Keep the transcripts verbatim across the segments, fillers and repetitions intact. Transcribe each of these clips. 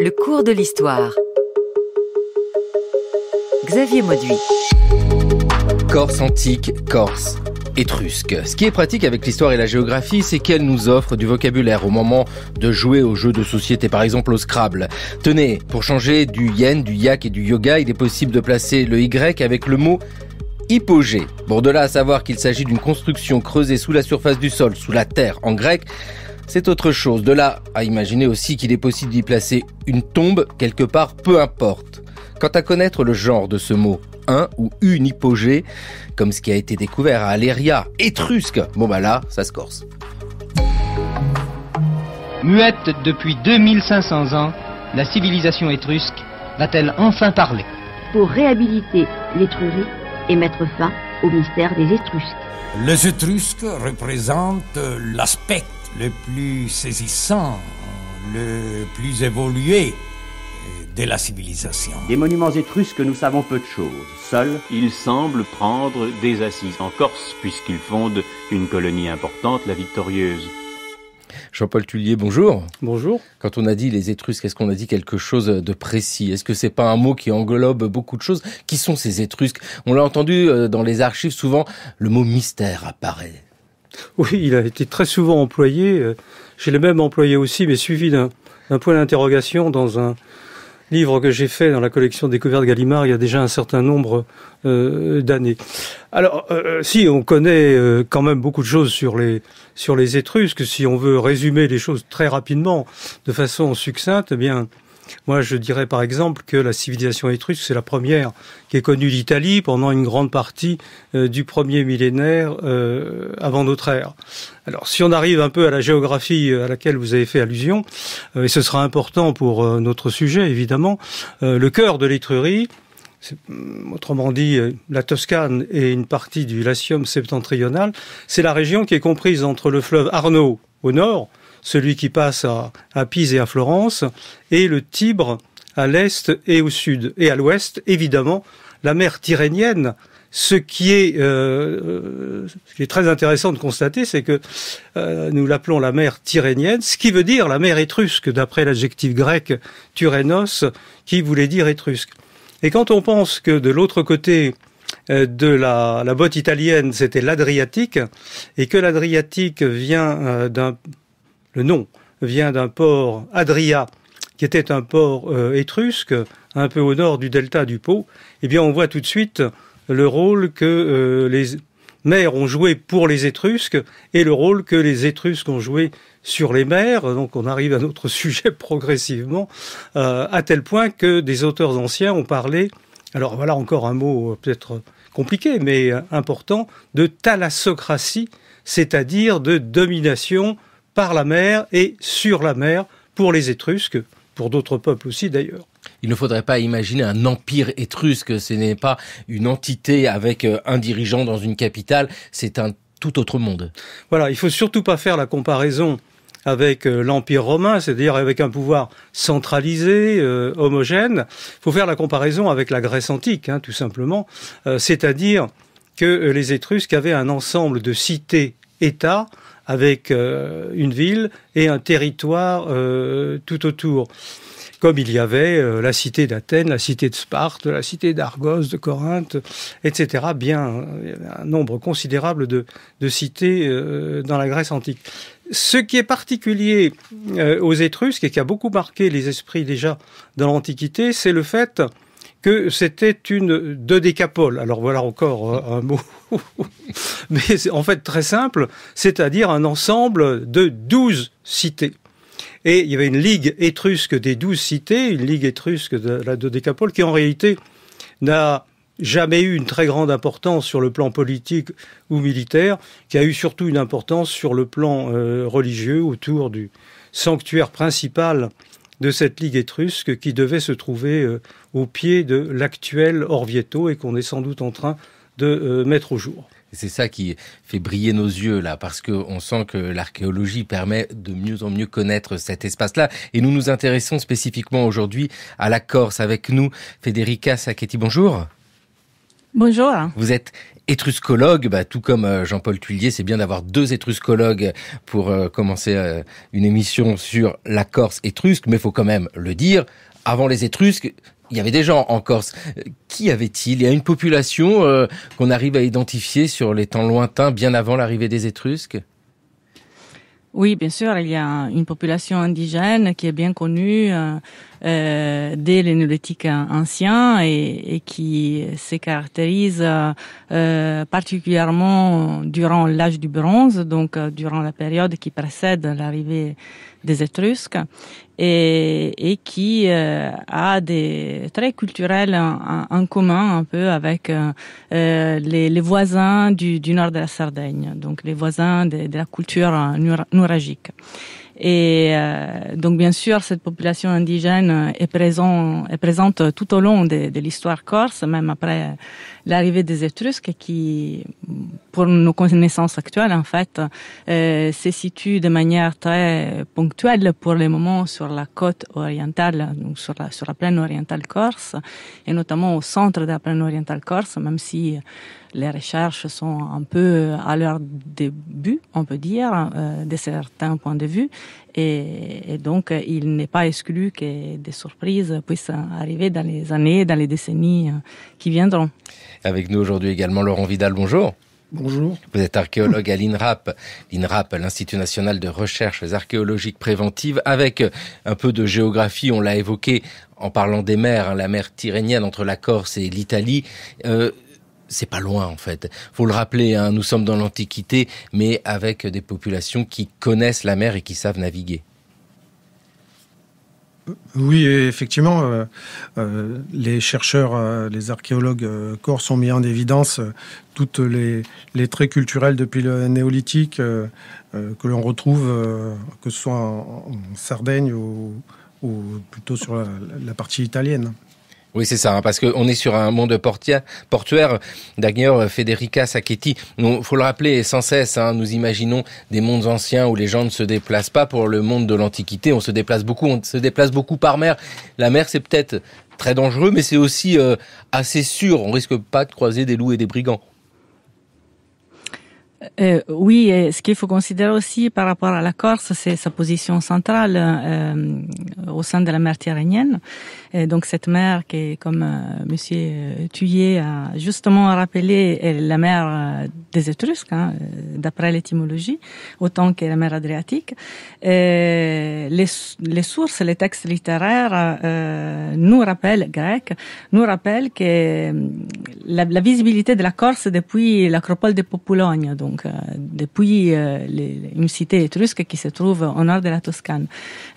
Le cours de l'histoire. Xavier Mauduit. Corse antique, Corse étrusque. Ce qui est pratique avec l'histoire et la géographie, c'est qu'elle nous offre du vocabulaire au moment de jouer aux jeux de société, par exemple au Scrabble. Tenez, pour changer du yen, du yak et du yoga, il est possible de placer le Y avec le mot hypogée. Bon, de là à savoir qu'il s'agit d'une construction creusée sous la surface du sol, sous la terre en grec, c'est autre chose. De là à imaginer aussi qu'il est possible d'y placer une tombe quelque part, peu importe. Quant à connaître le genre de ce mot, un ou une hypogée, comme ce qui a été découvert à Aléria, étrusque, bon bah là, ça se corse. Muette depuis deux mille cinq cents ans, la civilisation étrusque va-t-elle enfin parler? Pour réhabiliter l'Étrurie et mettre fin au mystère des Étrusques. Les Étrusques représentent l'aspect le plus saisissant, le plus évolué de la civilisation. Des monuments étrusques, nous savons peu de choses. Seuls, ils semblent prendre des assises en Corse, puisqu'ils fondent une colonie importante, la Victorieuse. Jean-Paul Thuillier, bonjour. Bonjour. Quand on a dit les Étrusques, est-ce qu'on a dit quelque chose de précis? Est-ce que c'est pas un mot qui englobe beaucoup de choses? Qui sont ces Étrusques? On l'a entendu dans les archives, souvent, le mot mystère apparaît. Oui, il a été très souvent employé. Je l'ai même employé aussi, mais suivi d'un point d'interrogation dans un livre que j'ai fait dans la collection Découverte Gallimard il y a déjà un certain nombre euh, d'années. Alors, euh, si on connaît euh, quand même beaucoup de choses sur les sur les Étrusques, si on veut résumer les choses très rapidement, de façon succincte, eh bien, moi je dirais par exemple que la civilisation étrusque, c'est la première qui est connue d'Italie pendant une grande partie euh, du premier millénaire euh, avant notre ère. Alors, si on arrive un peu à la géographie à laquelle vous avez fait allusion, euh, et ce sera important pour euh, notre sujet évidemment, euh, le cœur de l'Étrurie, autrement dit la Toscane et une partie du Latium septentrional, c'est la région qui est comprise entre le fleuve Arno au nord, celui qui passe à, à Pise et à Florence, et le Tibre à l'est et au sud. Et à l'ouest, évidemment, la mer Tyrrhénienne. Ce qui est, euh, ce qui est très intéressant de constater, c'est que euh, nous l'appelons la mer Tyrrhénienne, ce qui veut dire la mer étrusque, d'après l'adjectif grec Turénos, qui voulait dire étrusque. Et quand on pense que de l'autre côté de la, la botte italienne, c'était l'Adriatique, et que l'Adriatique vient euh, d'un... Le nom vient d'un port, Adria, qui était un port euh, étrusque, un peu au nord du delta du Pô. Eh bien, on voit tout de suite le rôle que euh, les mers ont joué pour les Étrusques et le rôle que les Étrusques ont joué sur les mers. Donc, on arrive à notre sujet progressivement, euh, à tel point que des auteurs anciens ont parlé, alors voilà encore un mot euh, peut-être compliqué, mais euh, important, de thalassocratie, c'est-à-dire de domination par la mer et sur la mer, pour les Étrusques, pour d'autres peuples aussi d'ailleurs. Il ne faudrait pas imaginer un empire étrusque, ce n'est pas une entité avec un dirigeant dans une capitale, c'est un tout autre monde. Voilà, il ne faut surtout pas faire la comparaison avec l'Empire romain, c'est-à-dire avec un pouvoir centralisé, euh, homogène. Il faut faire la comparaison avec la Grèce antique, hein, tout simplement, euh, c'est-à-dire que les Étrusques avaient un ensemble de cités-États, avec euh, une ville et un territoire euh, tout autour. Comme il y avait euh, la cité d'Athènes, la cité de Sparte, la cité d'Argos, de Corinthe, et cetera. Bien un nombre considérable de, de cités euh, dans la Grèce antique. Ce qui est particulier euh, aux Étrusques et qui a beaucoup marqué les esprits déjà dans l'Antiquité, c'est le fait que c'était une dodécapole. Alors voilà encore un mot, mais c'est en fait très simple, c'est-à-dire un ensemble de douze cités. Et il y avait une ligue étrusque des douze cités, une ligue étrusque de la dodécapole, qui en réalité n'a jamais eu une très grande importance sur le plan politique ou militaire, qui a eu surtout une importance sur le plan euh, religieux, autour du sanctuaire principal de cette ligue étrusque qui devait se trouver euh, au pied de l'actuel Orvieto et qu'on est sans doute en train de euh, mettre au jour. C'est ça qui fait briller nos yeux là, parce qu'on sent que l'archéologie permet de mieux en mieux connaître cet espace-là. Et nous nous intéressons spécifiquement aujourd'hui à la Corse. Avec nous, Federica Sacchetti, bonjour. Bonjour. Vous êtes étruscologue, bah, tout comme Jean-Paul Thuillier, c'est bien d'avoir deux étruscologues pour euh, commencer euh, une émission sur la Corse étrusque, mais il faut quand même le dire, avant les Étrusques, il y avait des gens en Corse. Qui avait-il? Il y a une population euh, qu'on arrive à identifier sur les temps lointains, bien avant l'arrivée des Étrusques? Oui, bien sûr, il y a une population indigène qui est bien connue euh, dès le néolithique ancien et, et qui se caractérise euh, particulièrement durant l'âge du bronze, donc durant la période qui précède l'arrivée des Étrusques et, et qui euh, a des traits culturels en, en commun un peu avec euh, les, les voisins du, du nord de la Sardaigne, donc les voisins de, de la culture nuragique. Et euh, donc bien sûr, cette population indigène est, présent, est présente tout au long de, de l'histoire corse, même après l'arrivée des Étrusques, qui, pour nos connaissances actuelles, en fait, euh, se situe de manière très ponctuelle pour les moments sur la côte orientale, donc sur la, sur la plaine orientale corse, et notamment au centre de la plaine orientale corse, même si les recherches sont un peu à leur début, on peut dire, euh, de certains points de vue. Et, et donc, il n'est pas exclu que des surprises puissent arriver dans les années, dans les décennies qui viendront. Avec nous aujourd'hui également Laurent Vidal, bonjour. Bonjour. Vous êtes archéologue à l'INRAP, l'INRAP, l'Institut National de Recherches Archéologiques Préventives, avec un peu de géographie, on l'a évoqué en parlant des mers, hein, la mer tyrrhénienne entre la Corse et l'Italie. Euh, C'est pas loin, en fait. Faut le rappeler, hein, nous sommes dans l'Antiquité, mais avec des populations qui connaissent la mer et qui savent naviguer. Oui, effectivement, euh, euh, les chercheurs, euh, les archéologues euh, corses ont mis en évidence euh, toutes les, les traits culturels depuis le néolithique euh, euh, que l'on retrouve, euh, que ce soit en, en Sardaigne ou, ou plutôt sur la, la partie italienne. Oui, c'est ça, hein, parce qu'on est sur un monde portia, portuaire. D'ailleurs, Federica Sacchetti, il faut le rappeler sans cesse, hein, nous imaginons des mondes anciens où les gens ne se déplacent pas. Pour le monde de l'Antiquité, on se déplace beaucoup, on se déplace beaucoup par mer. La mer, c'est peut-être très dangereux, mais c'est aussi euh, assez sûr. On risque pas de croiser des loups et des brigands. Euh, oui, et ce qu'il faut considérer aussi par rapport à la Corse, c'est sa position centrale euh, au sein de la mer tyrrhénienne. Et donc cette mer qui est, comme euh, Monsieur Thuillier a justement rappelé, est la mer des Étrusques, hein, d'après l'étymologie, autant que la mer Adriatique. Et les, les sources, les textes littéraires euh, nous rappellent, grecs, nous rappellent que la, la visibilité de la Corse depuis l'acropole de Populonia, donc Donc, euh, depuis euh, les, une cité étrusque qui se trouve au nord de la Toscane.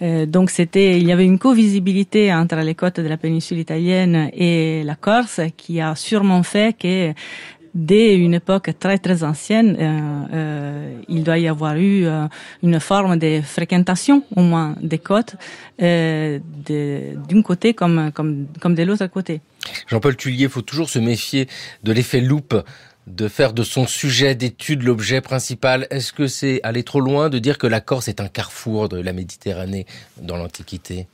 Euh, donc, c'était, il y avait une co-visibilité entre les côtes de la péninsule italienne et la Corse qui a sûrement fait que, dès une époque très très ancienne, euh, euh, il doit y avoir eu euh, une forme de fréquentation, au moins des côtes, euh, d'un côté comme, comme, comme de l'autre côté. Jean-Paul Thuillier, il faut toujours se méfier de l'effet loupe, de faire de son sujet d'étude l'objet principal. Est-ce que c'est aller trop loin de dire que la Corse est un carrefour de la Méditerranée dans l'Antiquité ?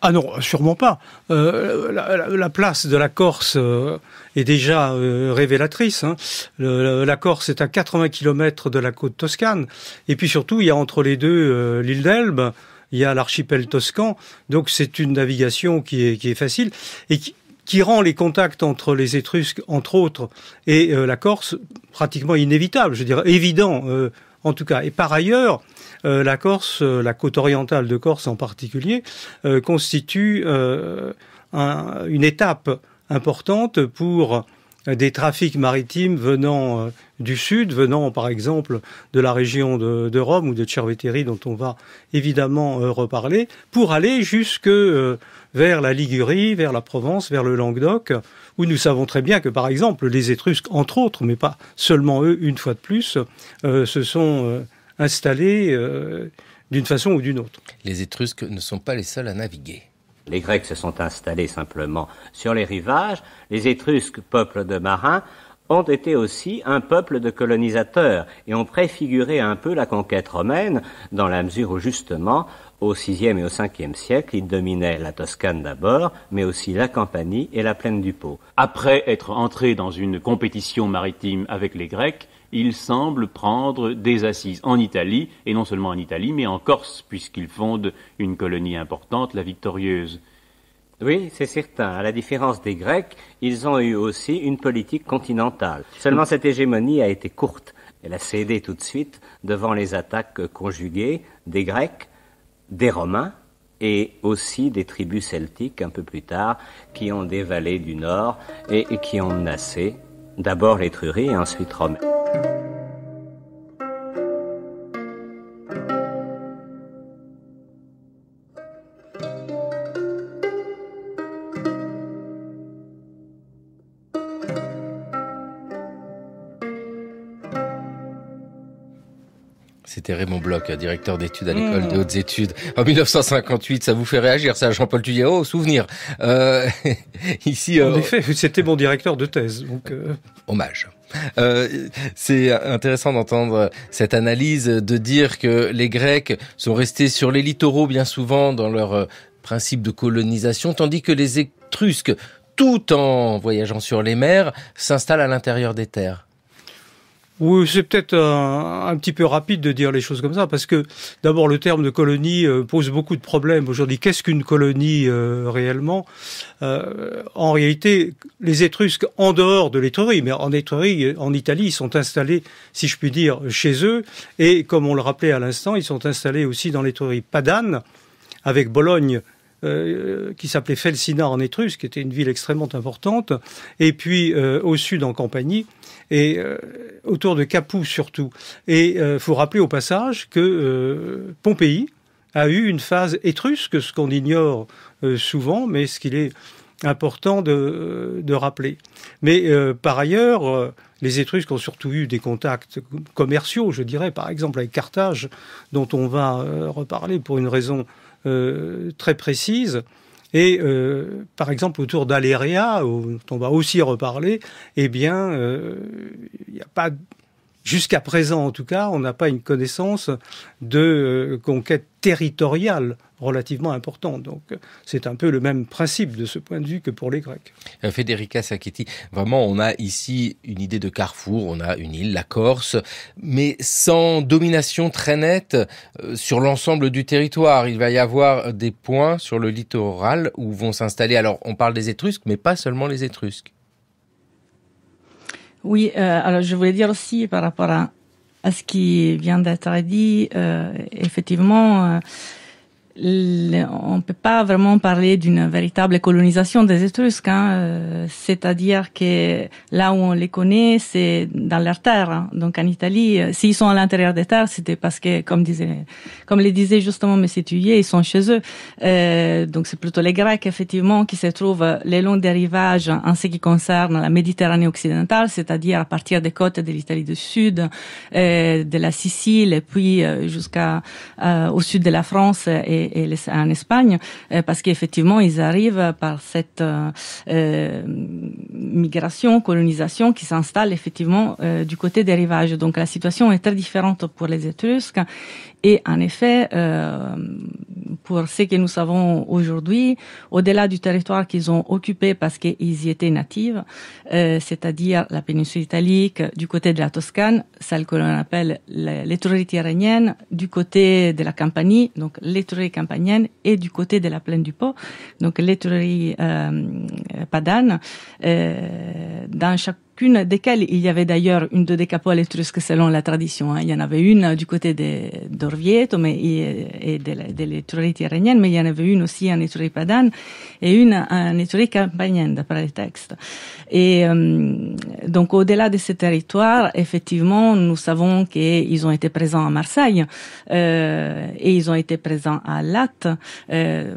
Ah non, sûrement pas. Euh, la, la place de la Corse euh, est déjà euh, révélatrice, hein. Le, la Corse est à quatre-vingts kilomètres de la côte toscane. Et puis surtout, il y a entre les deux euh, l'île d'Elbe, il y a l'archipel toscan. Donc c'est une navigation qui est, qui est facile et qui... qui rend les contacts entre les Étrusques, entre autres, et euh, la Corse pratiquement inévitable, je dirais, évident euh, en tout cas. Et par ailleurs, euh, la Corse, euh, la côte orientale de Corse en particulier, euh, constitue euh, un, une étape importante pour des trafics maritimes venant euh, du sud, venant par exemple de la région de, de Rome ou de Cerveteri, dont on va évidemment euh, reparler, pour aller jusque euh, vers la Ligurie, vers la Provence, vers le Languedoc, où nous savons très bien que par exemple les Étrusques, entre autres, mais pas seulement eux, une fois de plus, euh, se sont euh, installés euh, d'une façon ou d'une autre. Les Étrusques ne sont pas les seuls à naviguer. Les Grecs se sont installés simplement sur les rivages. Les Étrusques, peuple de marins, ont été aussi un peuple de colonisateurs et ont préfiguré un peu la conquête romaine dans la mesure où, justement, Au sixième et au cinquième siècle, il dominait la Toscane d'abord, mais aussi la Campanie et la plaine du Pô. Après être entré dans une compétition maritime avec les Grecs, il semble prendre des assises en Italie, et non seulement en Italie, mais en Corse, puisqu'il fonde une colonie importante, la Victorieuse. Oui, c'est certain. À la différence des Grecs, ils ont eu aussi une politique continentale. Seulement cette hégémonie a été courte. Elle a cédé tout de suite devant les attaques conjuguées des Grecs, des Romains et aussi des tribus celtiques un peu plus tard qui ont dévalé du nord et qui ont menacé d'abord l'Étrurie et ensuite Rome. C'était Raymond Bloch, directeur d'études à l'école mmh. de hautes études. En mille neuf cent cinquante-huit, ça vous fait réagir, ça, Jean-Paul Thuillier. Oh, souvenir. Euh, ici, en euh, effet, c'était mon directeur de thèse. Donc, euh... hommage. Euh, c'est intéressant d'entendre cette analyse, de dire que les Grecs sont restés sur les littoraux bien souvent dans leur principe de colonisation, tandis que les Étrusques, tout en voyageant sur les mers, s'installent à l'intérieur des terres. Oui, c'est peut-être un, un petit peu rapide de dire les choses comme ça, parce que d'abord le terme de colonie euh, pose beaucoup de problèmes aujourd'hui. Qu'est-ce qu'une colonie euh, réellement euh, En réalité, les Étrusques, en dehors de l'Étrurie, mais en Étrurie, en Italie, ils sont installés, si je puis dire, chez eux, et comme on le rappelait à l'instant, ils sont installés aussi dans l'Étrurie padane, avec Bologne, Euh, qui s'appelait Felsina en Étrusque, qui était une ville extrêmement importante, et puis euh, au sud en Campanie, et euh, autour de Capoue surtout. Et il euh, faut rappeler au passage que euh, Pompéi a eu une phase étrusque, ce qu'on ignore euh, souvent, mais ce qu'il est important de, de rappeler. Mais euh, par ailleurs, euh, les Étrusques ont surtout eu des contacts commerciaux, je dirais, par exemple avec Carthage, dont on va euh, reparler pour une raison Euh, très précise, et euh, par exemple autour d'Aléria, dont on va aussi reparler, eh bien, euh, y a pas, jusqu'à présent en tout cas, on n'a pas une connaissance de euh, conquête territoriale relativement importante. Donc c'est un peu le même principe de ce point de vue que pour les Grecs. Federica Sacchetti, vraiment on a ici une idée de carrefour, on a une île, la Corse, mais sans domination très nette sur l'ensemble du territoire. Il va y avoir des points sur le littoral où vont s'installer, alors on parle des Étrusques, mais pas seulement les Étrusques. Oui, euh, alors je voulais dire aussi par rapport à, à ce qui vient d'être dit, euh, effectivement... Euh, on ne peut pas vraiment parler d'une véritable colonisation des Étrusques, hein. C'est-à-dire que là où on les connaît, c'est dans leurs terres. Donc en Italie, s'ils sont à l'intérieur des terres, c'était parce que, comme disait, comme le disait justement M. Thuillier, ils sont chez eux. Euh, donc c'est plutôt les Grecs, effectivement, qui se trouvent les longs des rivages en ce qui concerne la Méditerranée occidentale, c'est-à-dire à partir des côtes de l'Italie du Sud, euh, de la Sicile, et puis jusqu'à euh, au sud de la France et et les, en Espagne, euh, parce qu'effectivement, ils arrivent par cette euh, euh, migration, colonisation qui s'installe effectivement euh, du côté des rivages. Donc la situation est très différente pour les Étrusques. Et en effet, euh, pour ce que nous savons aujourd'hui, au-delà du territoire qu'ils ont occupé parce qu'ils y étaient natifs, euh, c'est-à-dire la péninsule italique, du côté de la Toscane, celle que l'on appelle l'Étrurie tyrrhénienne, du côté de la Campanie, donc l'Étrurie campanienne, et du côté de la plaine du Pô, donc l'Étrurie euh, padane, euh, dans chaque Une desquelles il y avait d'ailleurs une dodécapole étrusque selon la tradition. Hein. Il y en avait une du côté d'Orvieto mais et de, de l'Étrurie tyrrhénienne, mais il y en avait une aussi en Étrurie padane et une en Étrurie campanienne d'après les textes. Et euh, donc au-delà de ces territoires, effectivement, nous savons qu'ils ont été présents à Marseille euh, et ils ont été présents à Latte euh,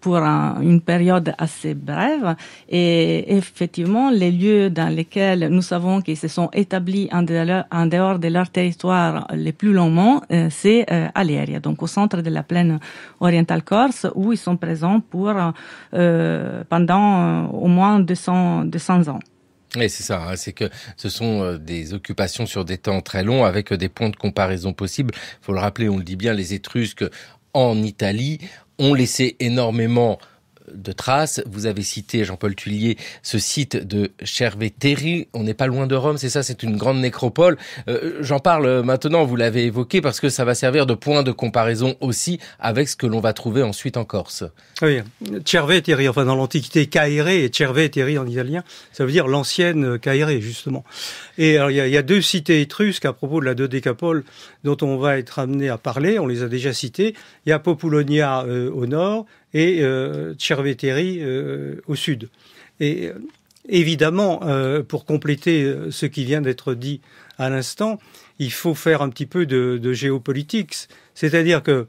pour un, une période assez brève. Et effectivement, les lieux dans lesquels nous savons qu'ils se sont établis en dehors, en dehors de leur territoire les plus longuement, euh, c'est euh, Aléria, donc au centre de la plaine orientale corse, où ils sont présents pour euh, pendant euh, au moins deux cents, deux cents ans. Et c'est ça, hein, c'est que ce sont des occupations sur des temps très longs avec des points de comparaison possibles. Il faut le rappeler, on le dit bien, les Étrusques en Italie ont laissé énormément de traces. Vous avez cité, Jean-Paul Thuillier, ce site de Cerveteri. On n'est pas loin de Rome, c'est ça, c'est une grande nécropole. Euh, J'en parle maintenant, vous l'avez évoqué, parce que ça va servir de point de comparaison aussi avec ce que l'on va trouver ensuite en Corse. Oui, Cerveteri, enfin dans l'Antiquité, Caere, et Cerveteri en italien, ça veut dire l'ancienne Caere, justement. Et alors, il y, y a deux cités étrusques à propos de la dodécapole dont on va être amené à parler, on les a déjà citées. Il y a Populonia euh, au nord, et euh, Cerveteri euh, au sud. Et euh, évidemment, euh, pour compléter ce qui vient d'être dit à l'instant, il faut faire un petit peu de, de géopolitique. C'est-à-dire qu'il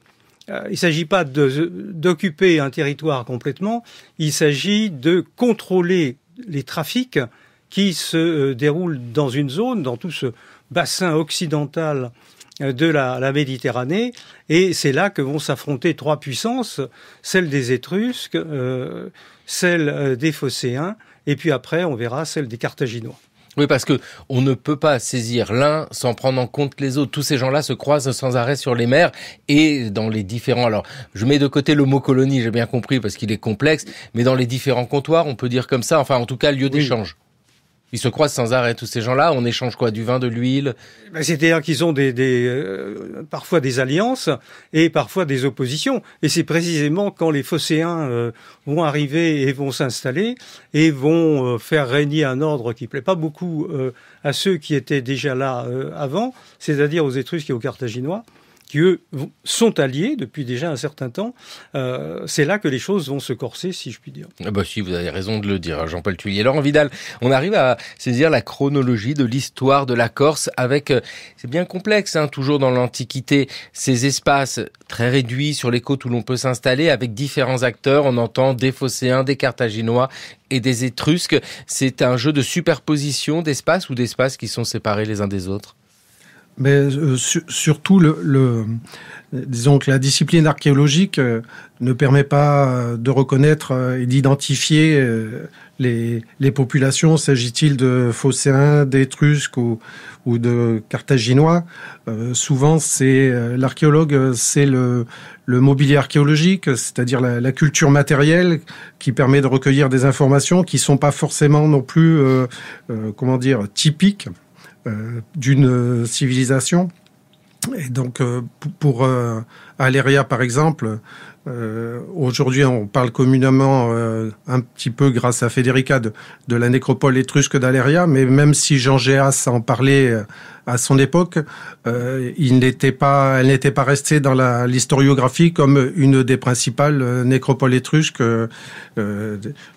euh, ne s'agit pas d'occuper un territoire complètement, il s'agit de contrôler les trafics qui se euh, déroulent dans une zone, dans tout ce bassin occidental de la, la Méditerranée, et c'est là que vont s'affronter trois puissances, celle des Étrusques, euh, celle des Phocéens, et puis après on verra celle des Carthaginois. Oui, parce que on ne peut pas saisir l'un sans prendre en compte les autres. Tous ces gens-là se croisent sans arrêt sur les mers et dans les différents... Alors, je mets de côté le mot colonie, j'ai bien compris, parce qu'il est complexe, mais dans les différents comptoirs, on peut dire comme ça, enfin en tout cas lieu d'échange. Oui. Ils se croisent sans arrêt, tous ces gens-là. On échange quoi? Du vin, de l'huile? C'est-à-dire qu'ils ont des, des, euh, parfois des alliances et parfois des oppositions. Et c'est précisément quand les Phocéens euh, vont arriver et vont s'installer et vont euh, faire régner un ordre qui ne plaît pas beaucoup euh, à ceux qui étaient déjà là euh, avant, c'est-à-dire aux Étrusques et aux Carthaginois, qui eux sont alliés depuis déjà un certain temps, euh, c'est là que les choses vont se corser, si je puis dire. Ah bah si, vous avez raison de le dire, Jean-Paul Thuillier. Laurent Vidal, on arrive à saisir la chronologie de l'histoire de la Corse avec, euh, c'est bien complexe, hein, toujours dans l'Antiquité, ces espaces très réduits sur les côtes où l'on peut s'installer avec différents acteurs, on entend des Phocéens, des Carthaginois et des Étrusques. C'est un jeu de superposition d'espaces ou d'espaces qui sont séparés les uns des autres? Mais euh, su surtout, le, le, disons que la discipline archéologique euh, ne permet pas euh, de reconnaître euh, et d'identifier euh, les, les populations. S'agit-il de Phocéens, d'Étrusques ou, ou de Carthaginois? euh, Souvent, c'est euh, l'archéologue, c'est le, le mobilier archéologique, c'est-à-dire la, la culture matérielle qui permet de recueillir des informations qui sont pas forcément non plus, euh, euh, comment dire, typiques d'une civilisation. Et donc, pour Aléria, par exemple, aujourd'hui, on parle communément, un petit peu grâce à Federica, de, de la nécropole étrusque d'Aléria, mais même si Jean Géas en parlait à son époque, il n'était pas, elle n'était pas restée dans l'historiographie comme une des principales nécropoles étrusques de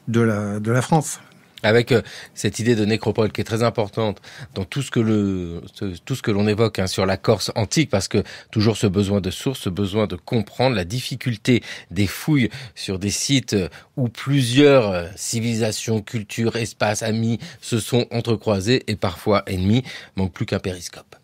la, de la France. Avec cette idée de nécropole qui est très importante dans tout ce que le tout ce que l'on évoque hein, sur la Corse antique, parce que toujours ce besoin de source, ce besoin de comprendre, la difficulté des fouilles sur des sites où plusieurs civilisations, cultures, espaces, amis se sont entrecroisés et parfois ennemis, manque plus qu'un périscope.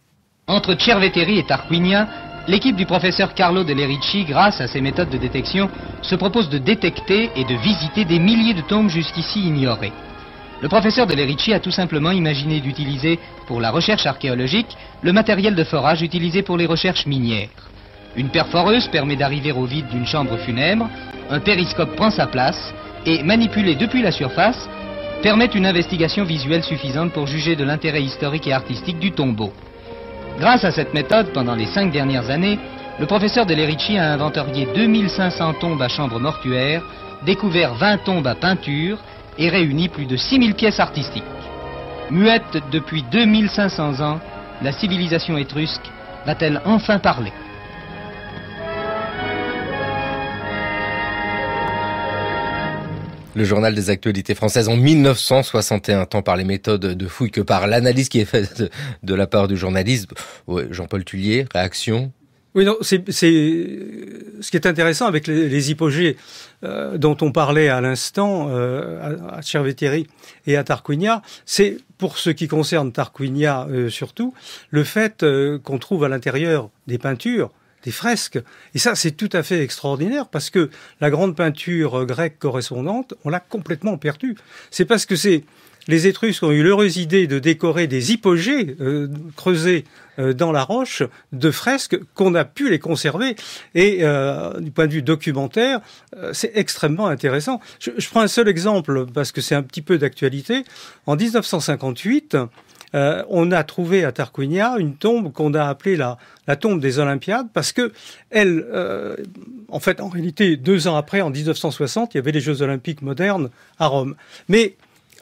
Entre Cerveteri et Tarquinia, l'équipe du professeur Carlo de Lerici, grâce à ses méthodes de détection, se propose de détecter et de visiter des milliers de tombes jusqu'ici ignorées. Le professeur de Lerici a tout simplement imaginé d'utiliser pour la recherche archéologique le matériel de forage utilisé pour les recherches minières. Une perforeuse permet d'arriver au vide d'une chambre funèbre, un périscope prend sa place et, manipulé depuis la surface, permet une investigation visuelle suffisante pour juger de l'intérêt historique et artistique du tombeau. Grâce à cette méthode, pendant les cinq dernières années, le professeur de Lerici a inventorié deux mille cinq cents tombes à chambre mortuaire, découvert vingt tombes à peinture et réunit plus de six mille pièces artistiques. Muette depuis deux mille cinq cents ans, la civilisation étrusque va-t-elle enfin parler? Le journal des actualités françaises en mille neuf cent soixante et un, tant par les méthodes de fouille que par l'analyse qui est faite de, de la part du journaliste. Ouais, Jean-Paul Thuillier, réaction? Oui, non, c'est ce qui est intéressant avec les, les hypogées euh, dont on parlait à l'instant euh, à Cerveteri et à Tarquinia, c'est pour ce qui concerne Tarquinia euh, surtout, le fait euh, qu'on trouve à l'intérieur des peintures, des fresques. Et ça, c'est tout à fait extraordinaire parce que la grande peinture grecque correspondante, on l'a complètement perdue. C'est parce que c'est les Étrusques ont eu l'heureuse idée de décorer des hypogées euh, creusés euh, dans la roche de fresques qu'on a pu les conserver. Et euh, du point de vue documentaire, euh, c'est extrêmement intéressant. Je, je prends un seul exemple parce que c'est un petit peu d'actualité. En mille neuf cent cinquante-huit, Euh, on a trouvé à Tarquinia une tombe qu'on a appelée la, la tombe des Olympiades parce que elle, euh, en fait, en réalité, deux ans après, en mille neuf cent soixante, il y avait les Jeux Olympiques modernes à Rome. Mais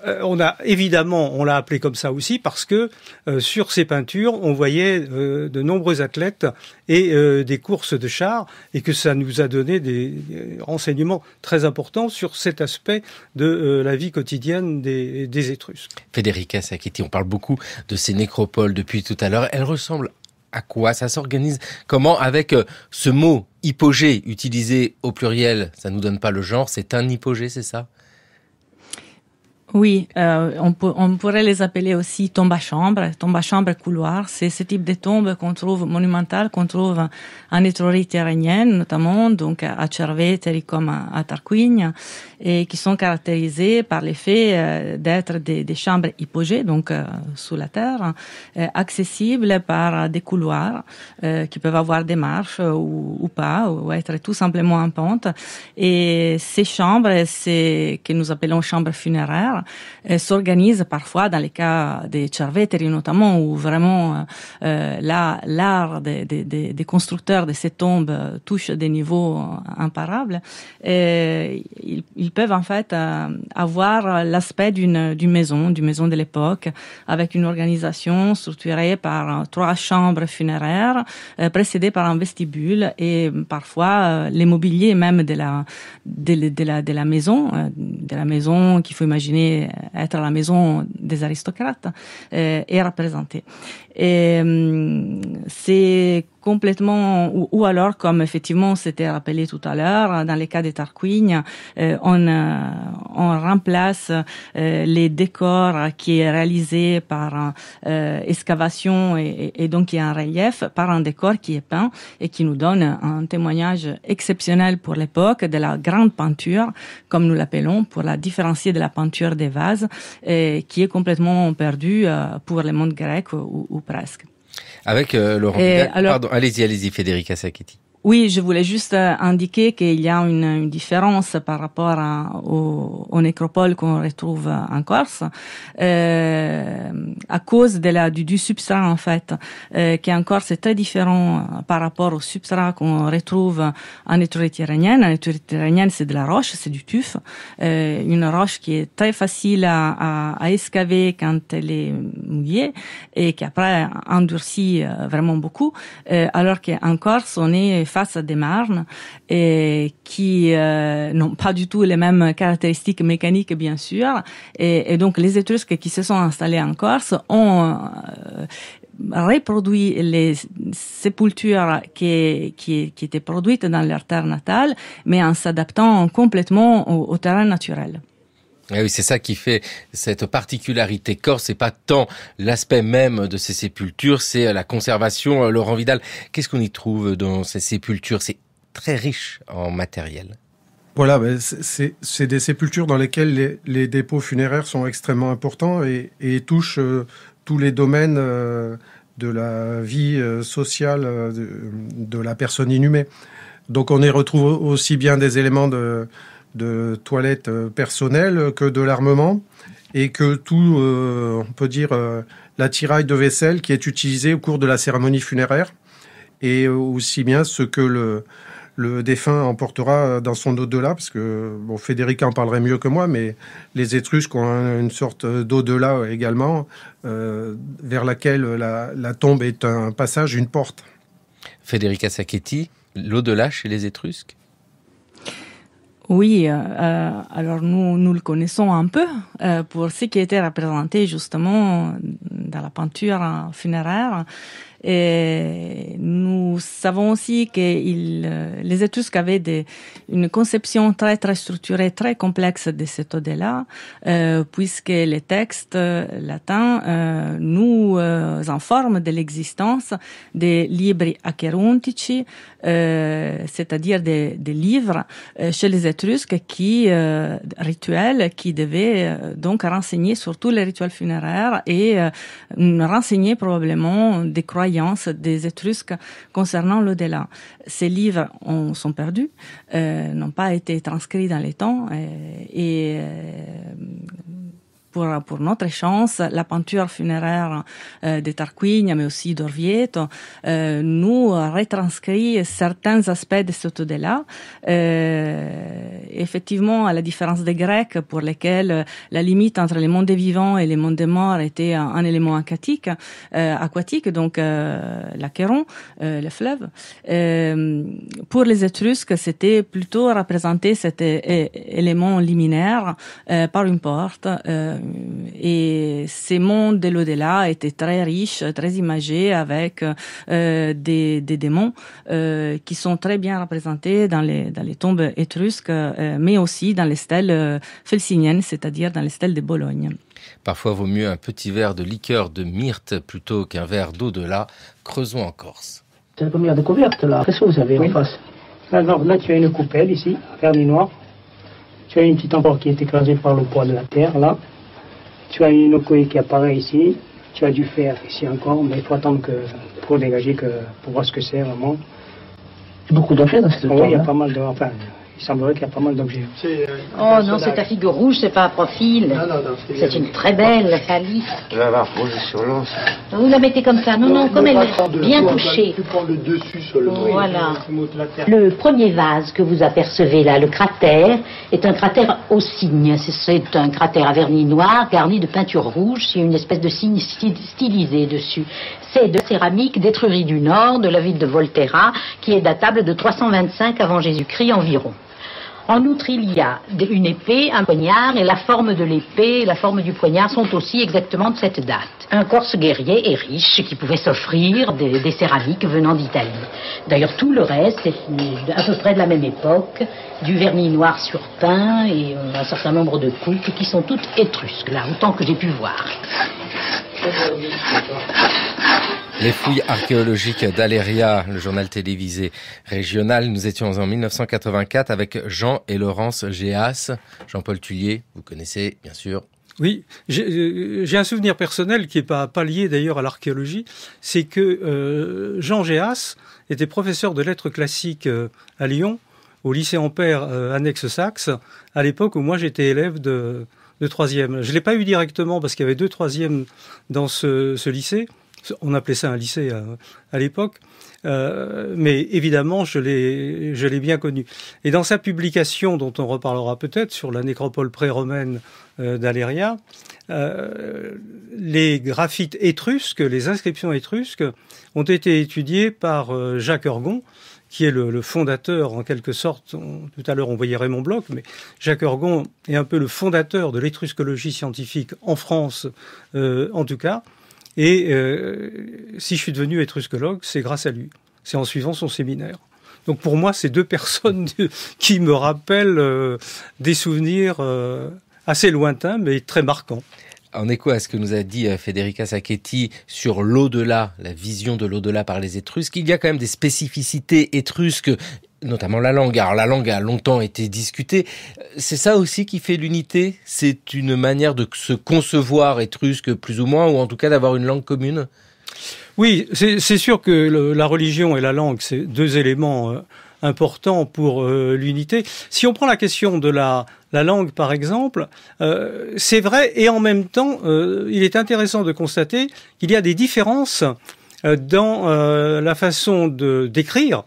euh, on a évidemment, on l'a appelée comme ça aussi parce que euh, sur ces peintures, on voyait euh, de nombreux athlètes et euh, des courses de chars et que ça nous a donné des, des renseignements très importants sur cet aspect de euh, la vie quotidienne des, des Étrusques. Federica Sacchetti, on parle beaucoup de ces nécropoles depuis tout à l'heure. Elles ressemblent à quoi? Ça s'organise comment? Avec ce mot hypogée utilisé au pluriel, ça ne nous donne pas le genre, c'est un hypogée, c'est ça? Oui, euh, on, pour, on pourrait les appeler aussi tombes à chambre, tombes à chambre couloir. C'est ce type de tombes qu'on trouve monumentales, qu'on trouve en Étrurie tyrrhénienne notamment, donc à Cerveteri comme à, à Tarquinia, et qui sont caractérisées par l'effet euh, d'être des, des chambres hypogées, donc euh, sous la terre, euh, accessibles par des couloirs euh, qui peuvent avoir des marches euh, ou, ou pas, ou être tout simplement en pente. Et ces chambres, c'est que nous appelons chambres funéraires, s'organise parfois dans les cas des Cerveteri notamment, où vraiment euh, la, l'art des, des, des constructeurs de ces tombes touche des niveaux imparables. Et ils, ils peuvent en fait euh, avoir l'aspect d'une, d'une maison, d'une maison de l'époque, avec une organisation structurée par trois chambres funéraires, euh, précédées par un vestibule et parfois euh, les mobiliers même de la, de, de la, de la maison, euh, de la maison qu'il faut imaginer être à la maison des aristocrates euh, et représentée. Et hum, c'est complètement, ou, ou alors comme effectivement c'était rappelé tout à l'heure, dans les cas des Tarquiniens, euh, on, euh, on remplace euh, les décors qui est réalisé par euh, excavation et, et donc qui est en relief par un décor qui est peint et qui nous donne un témoignage exceptionnel pour l'époque de la grande peinture, comme nous l'appelons, pour la différencier de la peinture des vases, et qui est complètement perdue euh, pour le monde grec ou, ou presque. Avec euh, Laurent Vidal. Alors... Pardon, allez-y, allez-y, Federica Sacchetti. Oui, je voulais juste indiquer qu'il y a une, une différence par rapport à, aux, aux nécropoles qu'on retrouve en Corse, euh, à cause de la, du, du substrat en fait, euh, qui en Corse est très différent par rapport au substrat qu'on retrouve en Étrurie tyrrhénienne. En Étrurie tyrrhénienne, c'est de la roche, c'est du tuf, euh, une roche qui est très facile à, à, à excaver quand elle est mouillée et qui après endurcit vraiment beaucoup, euh, alors qu'en Corse, on est face à des marnes et qui euh, n'ont pas du tout les mêmes caractéristiques mécaniques bien sûr, et, et donc les Étrusques qui se sont installés en Corse ont euh, reproduit les sépultures qui, qui, qui étaient produites dans leur terre natale, mais en s'adaptant complètement au, au terrain naturel. Et oui, c'est ça qui fait cette particularité corse. C'est pas tant l'aspect même de ces sépultures, c'est la conservation. Laurent Vidal, qu'est-ce qu'on y trouve dans ces sépultures? C'est très riche en matériel. Voilà, c'est, c'est des sépultures dans lesquelles les, les dépôts funéraires sont extrêmement importants et, et touchent euh, tous les domaines euh, de la vie euh, sociale euh, de, de la personne inhumée. Donc on y retrouve aussi bien des éléments de... de toilettes personnelles que de l'armement et que tout, euh, on peut dire, euh, l'attirail de vaisselle qui est utilisé au cours de la cérémonie funéraire et aussi bien ce que le, le défunt emportera dans son au-delà, parce que, bon, Federica en parlerait mieux que moi, mais les Étrusques ont une sorte d'au-delà également euh, vers laquelle la, la tombe est un passage, une porte. Federica Sacchetti, l'au-delà chez les Étrusques? Oui, euh, alors nous nous le connaissons un peu euh, pour ce qui était représenté justement dans la peinture funéraire. Et nous savons aussi que il, les Étrusques avaient des, une conception très très structurée, très complexe de cet odé-là, euh, puisque les textes latins euh, nous euh, informent de l'existence des libri acherontici, euh, c'est-à-dire des, des livres euh, chez les Étrusques qui euh, rituels qui devaient euh, donc renseigner surtout les rituels funéraires et euh, renseigner probablement des croyances des Étrusques concernant l'au-delà. Ces livres ont, sont perdus, euh, n'ont pas été transcrits dans les temps et, et pour, pour notre chance, la peinture funéraire euh, de Tarquinia, mais aussi d'Orvieto, euh, nous retranscrit certains aspects de cet au-delà. Euh, effectivement, à la différence des Grecs, pour lesquels la limite entre les mondes vivants et les mondes morts était un, un élément aquatique, euh, aquatique donc euh, l'Achéron, euh, le fleuve. Euh, pour les Étrusques, c'était plutôt représenté cet é- élément liminaire euh, par une porte. Euh, et ces mondes de l'au-delà étaient très riches, très imagés, avec euh, des, des démons euh, qui sont très bien représentés dans les, dans les tombes étrusques, euh, mais aussi dans les stèles euh, felsiniennes, c'est-à-dire dans les stèles de Bologne. Parfois, vaut mieux un petit verre de liqueur de myrte plutôt qu'un verre d'au-delà. Creusons en Corse. C'est la première découverte, là. Qu'est-ce que vous avez oui. en face là, là, là, tu as une coupelle, ici, vernis noir. Tu as une petite amphore qui est écrasée par le poids de la terre, là. Tu as une coque qui apparaît ici. Tu as du fer ici encore, mais il faut attendre que, pour dégager, que, pour voir ce que c'est vraiment. Il y a beaucoup d'objets dans cette tombe. Oui, il y a pas mal de. Enfin, il semblerait qu'il y a pas mal d'objets. C'est, euh, oh non, c'est à figure rouge, c'est pas à profil. Non, non, non. C'est, c'est une très belle calice. Elle va avoir posé sur l'anse. Vous la mettez comme ça. Non, non, non comme elle est bien touchée. Tu prends le dessus seulement. Voilà. Le premier vase que vous apercevez là, le cratère, est un cratère au cygne. C'est un cratère à vernis noir, garni de peinture rouge. Il y a une espèce de cygne stylisé dessus. C'est de céramique d'Étrurie du Nord, de la ville de Volterra, qui est datable de trois cent vingt-cinq avant Jésus-Christ environ. En outre, il y a une épée, un poignard, et la forme de l'épée et la forme du poignard sont aussi exactement de cette date. Un Corse guerrier et riche qui pouvait s'offrir des, des céramiques venant d'Italie. D'ailleurs, tout le reste est à peu près de la même époque, du vernis noir sur pain et un certain nombre de coupes qui sont toutes étrusques, là, autant que j'ai pu voir. Les fouilles archéologiques d'Aléria, le journal télévisé régional. Nous étions en mille neuf cent quatre-vingt-quatre avec Jean et Laurence Géas. Jean-Paul Thuillier, vous connaissez bien sûr. Oui, j'ai, j'ai un souvenir personnel qui n'est pas, pas lié d'ailleurs à l'archéologie. C'est que euh, Jean Géas était professeur de lettres classiques euh, à Lyon, au lycée Ampère euh, annexe Saxe, à l'époque où moi j'étais élève de, de troisième. Je ne l'ai pas eu directement parce qu'il y avait deux troisièmes dans ce, ce lycée. On appelait ça un lycée à, à l'époque, euh, mais évidemment, je l'ai, je l'ai bien connu. Et dans sa publication, dont on reparlera peut-être, sur la nécropole pré-romaine euh, d'Aléria, euh, les graphites étrusques, les inscriptions étrusques, ont été étudiées par euh, Jacques Hergon, qui est le, le fondateur, en quelque sorte, on, tout à l'heure on voyait Raymond Bloch, mais Jacques Hergon est un peu le fondateur de l'étruscologie scientifique en France, euh, en tout cas. Et euh, si je suis devenu étruscologue, c'est grâce à lui. C'est en suivant son séminaire. Donc pour moi, c'est deux personnes de, qui me rappellent euh, des souvenirs euh, assez lointains, mais très marquants. En écho à ce que nous a dit Federica Sacchetti sur l'au-delà, la vision de l'au-delà par les Étrusques, il y a quand même des spécificités étrusques, notamment la langue. Alors la langue a longtemps été discutée. C'est ça aussi qui fait l'unité? C'est une manière de se concevoir étrusque plus ou moins, ou en tout cas d'avoir une langue commune? Oui, c'est, c'est sûr que le, la religion et la langue, c'est deux éléments euh, importants pour euh, l'unité. Si on prend la question de la, la langue, par exemple, euh, c'est vrai, et en même temps, euh, il est intéressant de constater qu'il y a des différences euh, dans euh, la façon de, d'écrire,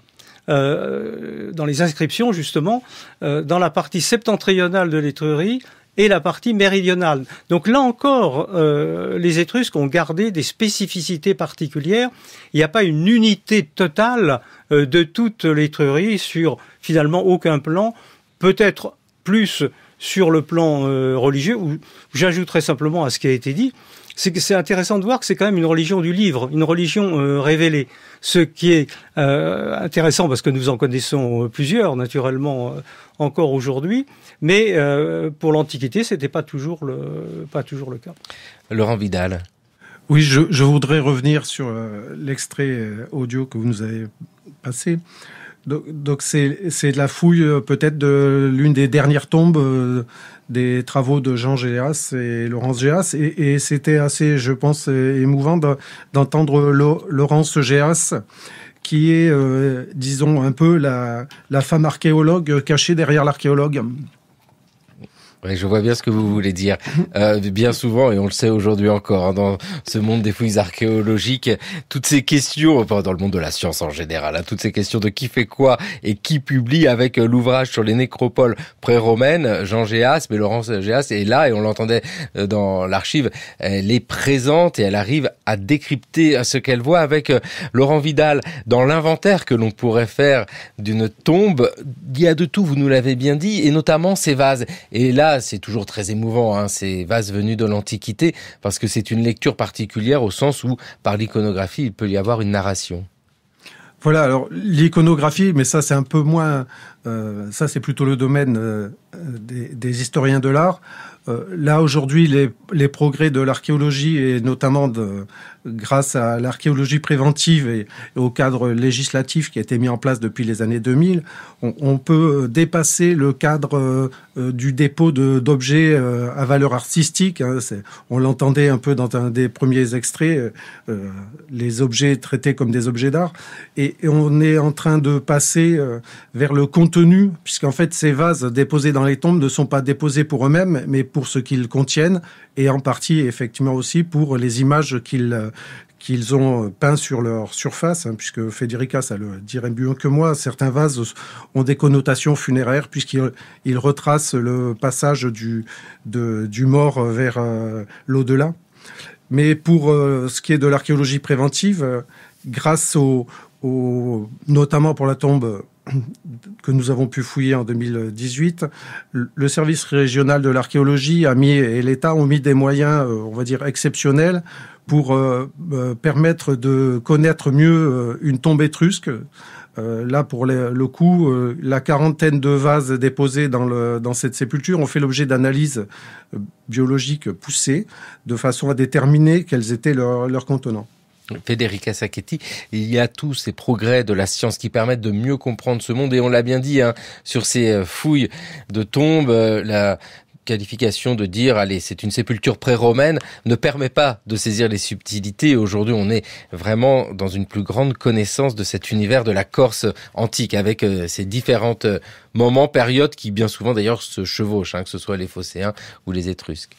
Euh, dans les inscriptions, justement, euh, dans la partie septentrionale de l'Étrurie et la partie méridionale. Donc là encore, euh, les Étrusques ont gardé des spécificités particulières. Il n'y a pas une unité totale euh, de toute l'Étrurie sur, finalement, aucun plan, peut-être plus sur le plan euh, religieux, où j'ajouterais simplement à ce qui a été dit, c'est intéressant de voir que c'est quand même une religion du livre, une religion euh, révélée. Ce qui est euh, intéressant, parce que nous en connaissons plusieurs, naturellement, euh, encore aujourd'hui, mais euh, pour l'Antiquité, ce n'était pas toujours le, pas toujours le cas. Laurent Vidal. Oui, je, je voudrais revenir sur euh, l'extrait audio que vous nous avez passé. Donc c'est la fouille peut-être de l'une des dernières tombes euh, des travaux de Jean Géas et Laurence Géas. Et, et c'était assez, je pense, émouvant d'entendre Laurence Géas, qui est, euh, disons, un peu la, la femme archéologue cachée derrière l'archéologue. Oui, je vois bien ce que vous voulez dire. Euh, bien souvent, et on le sait aujourd'hui encore, hein, dans ce monde des fouilles archéologiques, toutes ces questions, enfin dans le monde de la science en général, hein, toutes ces questions de qui fait quoi et qui publie, avec euh, l'ouvrage sur les nécropoles pré-romaines, Jean Géas, mais Laurence Géas est là, et on l'entendait euh, dans l'archive, elle est présente et elle arrive à décrypter ce qu'elle voit avec euh, Laurent Vidal. Dans l'inventaire que l'on pourrait faire d'une tombe, il y a de tout, vous nous l'avez bien dit, et notamment ces vases. Et là, c'est toujours très émouvant, hein, ces vases venus de l'Antiquité, parce que c'est une lecture particulière au sens où, par l'iconographie, il peut y avoir une narration. Voilà, alors l'iconographie, mais ça c'est un peu moins... Euh, ça c'est plutôt le domaine euh, des, des historiens de l'art. Euh, là aujourd'hui, les, les progrès de l'archéologie, et notamment de, grâce à l'archéologie préventive et, et au cadre législatif qui a été mis en place depuis les années deux mille, on, on peut dépasser le cadre euh, du dépôt d'objets euh, à valeur artistique. Hein, on l'entendait un peu dans un des premiers extraits, euh, les objets traités comme des objets d'art. Et, et on est en train de passer euh, vers le contenu, puisqu'en fait ces vases déposés dans les tombes ne sont pas déposés pour eux-mêmes, mais pour ce qu'ils contiennent, et en partie effectivement aussi pour les images qu'ils qu'ils ont peint sur leur surface, hein, puisque Federica, ça le dirait mieux que moi, certains vases ont des connotations funéraires, puisqu'ils retracent le passage du, de, du mort vers euh, l'au-delà. Mais pour euh, ce qui est de l'archéologie préventive, euh, grâce au, au... notamment pour la tombe que nous avons pu fouiller en deux mille dix-huit, le service régional de l'archéologie a mis, et l'État ont mis des moyens, on va dire, exceptionnels pour euh, euh, permettre de connaître mieux une tombe étrusque. Euh, là, pour les, le coup, euh, la quarantaine de vases déposés dans, le, dans cette sépulture ont fait l'objet d'analyses biologiques poussées, de façon à déterminer quels étaient leurs leur contenants. Federica Sacchetti, il y a tous ces progrès de la science qui permettent de mieux comprendre ce monde, et on l'a bien dit, hein, sur ces fouilles de tombes, la qualification de dire « allez, c'est une sépulture pré-romaine » ne permet pas de saisir les subtilités. Aujourd'hui, on est vraiment dans une plus grande connaissance de cet univers de la Corse antique, avec ces différentes moments, périodes qui bien souvent d'ailleurs se chevauchent, hein, que ce soit les Phocéens ou les Étrusques.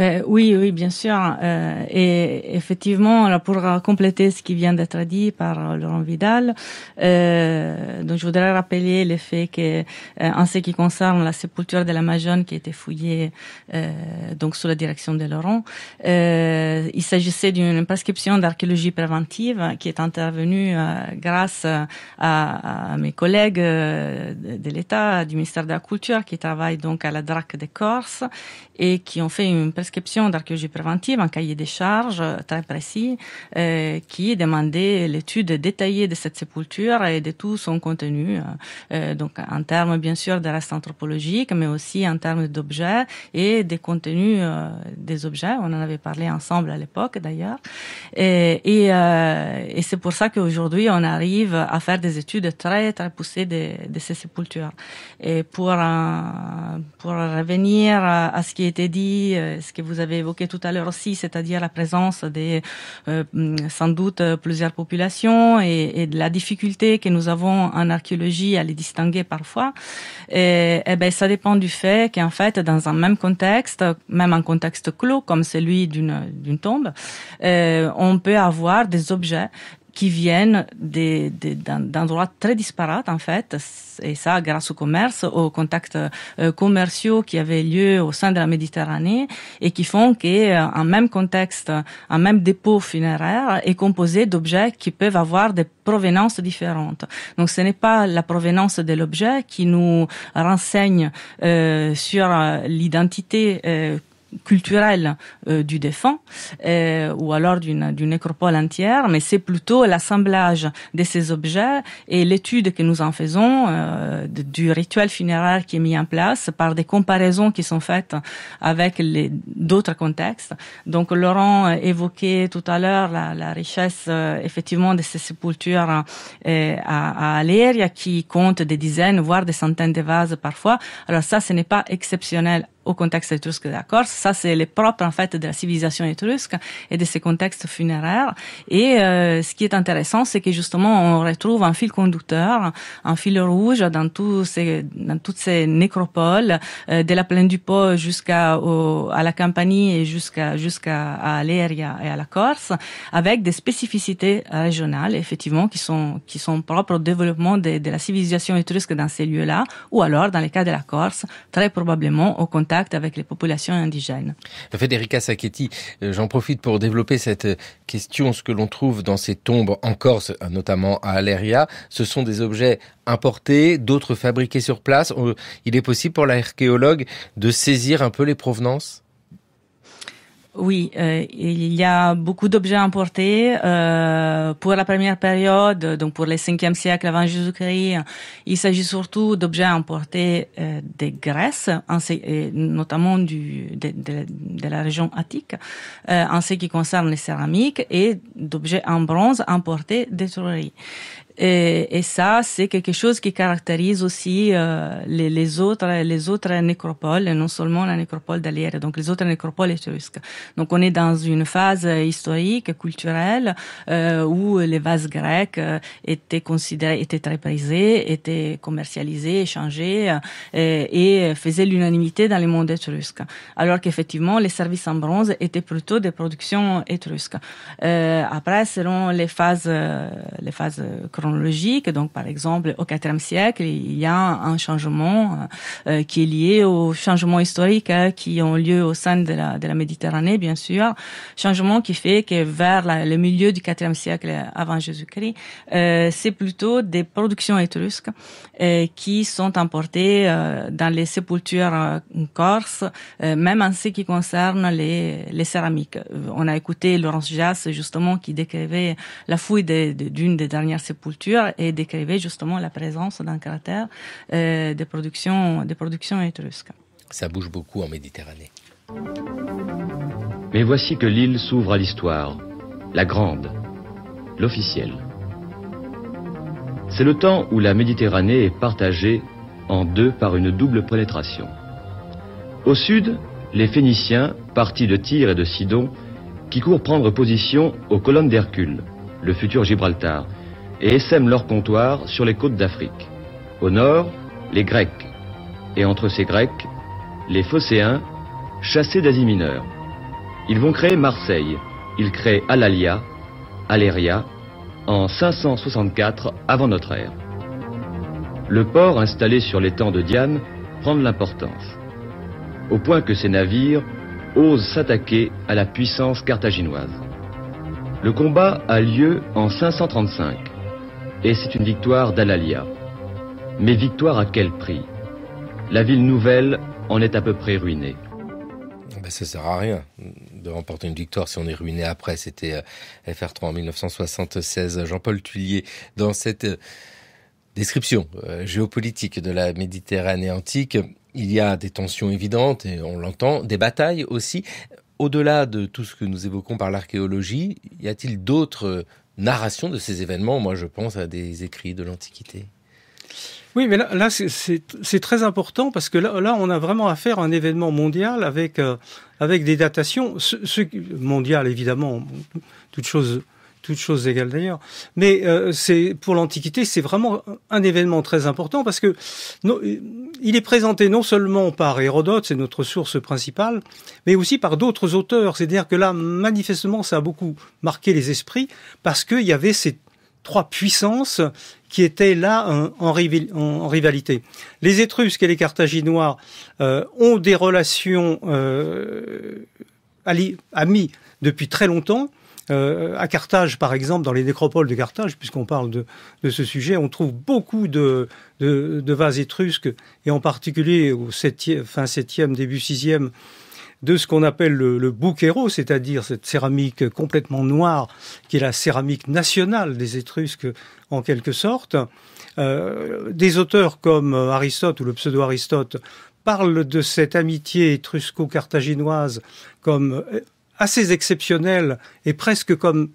Euh, oui, oui, bien sûr. Euh, et effectivement, là, pour compléter ce qui vient d'être dit par Laurent Vidal, euh, donc je voudrais rappeler le fait que, euh, en ce qui concerne la sépulture de la Majone qui a été fouillée, euh, donc sous la direction de Laurent, euh, il s'agissait d'une prescription d'archéologie préventive qui est intervenue euh, grâce à, à mes collègues euh, de l'État, du ministère de la Culture, qui travaillent donc à la D R A C de Corse et qui ont fait une prescription d'archéologie préventive, un cahier des charges très précis, euh, qui demandait l'étude détaillée de cette sépulture et de tout son contenu, euh, donc en termes bien sûr de restes anthropologiques, mais aussi en termes d'objets et des contenus euh, des objets. On en avait parlé ensemble à l'époque d'ailleurs, et, et, euh, et c'est pour ça qu'aujourd'hui on arrive à faire des études très très poussées de, de ces sépultures. Et pour euh, pour revenir à ce qui était dit, ce que vous avez évoqué tout à l'heure aussi, c'est-à-dire la présence des euh, sans doute plusieurs populations et, et de la difficulté que nous avons en archéologie à les distinguer parfois. Et, et ben ça dépend du fait qu'en fait dans un même contexte, même un contexte clos comme celui d'une d'une tombe, euh, on peut avoir des objets qui viennent d'endroits très disparates, en fait, et ça grâce au commerce, aux contacts euh, commerciaux qui avaient lieu au sein de la Méditerranée, et qui font qu'un même contexte, un même dépôt funéraire est composé d'objets qui peuvent avoir des provenances différentes. Donc ce n'est pas la provenance de l'objet qui nous renseigne euh, sur l'identité euh, culturelle euh, du défunt, euh, ou alors d'une, d'une nécropole entière, mais c'est plutôt l'assemblage de ces objets et l'étude que nous en faisons euh, de, du rituel funéraire qui est mis en place par des comparaisons qui sont faites avec les, d'autres contextes. Donc Laurent évoquait tout à l'heure la, la richesse euh, effectivement de ces sépultures euh, à, à Aléria qui compte des dizaines, voire des centaines de vases parfois. Alors ça, ce n'est pas exceptionnel au contexte étrusque de la Corse. Ça, c'est les propres, en fait, de la civilisation étrusque et de ses contextes funéraires. Et euh, ce qui est intéressant, c'est que, justement, on retrouve un fil conducteur, un fil rouge dans, tous ces, dans toutes ces nécropoles, euh, de la plaine du Pô jusqu'à au, à la Campanie et jusqu'à, jusqu'à à Aléria et à la Corse, avec des spécificités régionales, effectivement, qui sont, qui sont propres au développement de, de la civilisation étrusque dans ces lieux-là, ou alors, dans le cas de la Corse, très probablement au contexte avec les populations indigènes. Federica Sacchetti, j'en profite pour développer cette question. Ce que l'on trouve dans ces tombes en Corse, notamment à Aléria, ce sont des objets importés, d'autres fabriqués sur place. Il est possible pour l'archéologue de saisir un peu les provenances ? Oui, euh, il y a beaucoup d'objets importés. Euh, pour la première période, donc pour les cinquième siècle avant Jésus-Christ, il s'agit surtout d'objets importés euh, des Grèces, et notamment du, de, de, de la région attique, euh, en ce qui concerne les céramiques, et d'objets en bronze importés d'Étrurie. Et, et ça, c'est quelque chose qui caractérise aussi euh, les, les autres les autres nécropoles, non seulement la nécropole d'Aléria, donc les autres nécropoles étrusques. Donc, on est dans une phase historique, culturelle, euh, où les vases grecs étaient considérés, étaient très prisés, étaient commercialisés, échangés et, et faisaient l'unanimité dans le monde étrusque. Alors qu'effectivement, les services en bronze étaient plutôt des productions étrusques. Euh, après, selon les phases, les phases chronologique. Donc, par exemple, au quatrième siècle, il y a un changement euh, qui est lié aux changements historiques hein, qui ont lieu au sein de la, de la Méditerranée, bien sûr. Changement qui fait que vers la, le milieu du quatrième siècle avant Jésus-Christ, euh, c'est plutôt des productions étrusques euh, qui sont importées euh, dans les sépultures euh, corses, euh, même en ce qui concerne les, les céramiques. On a écouté Laurence Géas, justement, qui décrivait la fouille de, de, d'une des dernières sépultures et décrivait justement la présence d'un cratère euh, des productions, des productions étrusques. Ça bouge beaucoup en Méditerranée. Mais voici que l'île s'ouvre à l'histoire, la grande, l'officielle. C'est le temps où la Méditerranée est partagée en deux par une double pénétration. Au sud, les Phéniciens, partis de Tyr et de Sidon, qui courent prendre position aux colonnes d'Hercule, le futur Gibraltar, et essaiment leurs comptoirs sur les côtes d'Afrique. Au nord, les Grecs, et entre ces Grecs, les Phocéens, chassés d'Asie mineure. Ils vont créer Marseille, ils créent Alalia, Aléria, en cinq cent soixante-quatre avant notre ère. Le port installé sur l'étang de Diane prend de l'importance, au point que ces navires osent s'attaquer à la puissance carthaginoise. Le combat a lieu en cinq cent trente-cinq. Et c'est une victoire d'Alalia. Mais victoire à quel prix? La ville nouvelle en est à peu près ruinée. Ben ça sert à rien de remporter une victoire si on est ruiné après. C'était F R trois en mille neuf cent soixante-seize. Jean-Paul Thuillier, dans cette description géopolitique de la Méditerranée antique, il y a des tensions évidentes, et on l'entend, des batailles aussi. Au-delà de tout ce que nous évoquons par l'archéologie, y a-t-il d'autres narration de ces événements? Moi, je pense à des écrits de l'Antiquité. Oui, mais là, là c'est, c'est, c'est très important parce que là, là, on a vraiment affaire à un événement mondial avec, euh, avec des datations. Ce, ce, mondial, évidemment, toute chose, toute chose égale d'ailleurs. Mais euh, c'est, pour l'Antiquité, c'est vraiment un événement très important parce que no, il est présenté non seulement par Hérodote, c'est notre source principale, mais aussi par d'autres auteurs. C'est-à-dire que là, manifestement, ça a beaucoup marqué les esprits parce qu'il y avait ces trois puissances qui étaient là en rivalité. Les Étrusques et les Carthaginois euh, ont des relations euh, amies depuis très longtemps. Euh, à Carthage, par exemple, dans les nécropoles de Carthage, puisqu'on parle de, de ce sujet, on trouve beaucoup de, de, de vases étrusques, et en particulier au septième, fin septième, début sixième, de ce qu'on appelle le, le bouquero, c'est-à-dire cette céramique complètement noire, qui est la céramique nationale des Étrusques, en quelque sorte. Euh, des auteurs comme Aristote ou le pseudo-Aristote parlent de cette amitié étrusco-carthaginoise comme assez exceptionnelle et presque comme...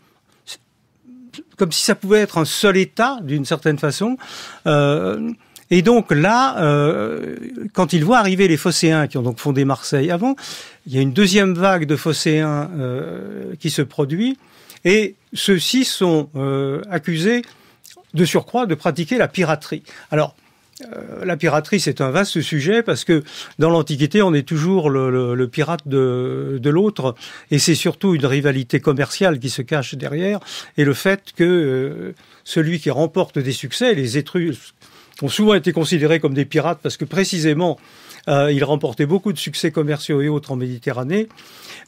comme si ça pouvait être un seul État, d'une certaine façon. Euh, et donc là, euh, quand ils voient arriver les phocéens qui ont donc fondé Marseille avant, il y a une deuxième vague de phocéens euh, qui se produit, et ceux-ci sont euh, accusés de surcroît de pratiquer la piraterie. Alors, euh, la piraterie, c'est un vaste sujet, parce que dans l'Antiquité, on est toujours le, le, le pirate de, de l'autre, et c'est surtout une rivalité commerciale qui se cache derrière, et le fait que euh, celui qui remporte des succès, les Étrusques ont souvent été considérés comme des pirates, parce que précisément, euh, ils remportaient beaucoup de succès commerciaux et autres en Méditerranée,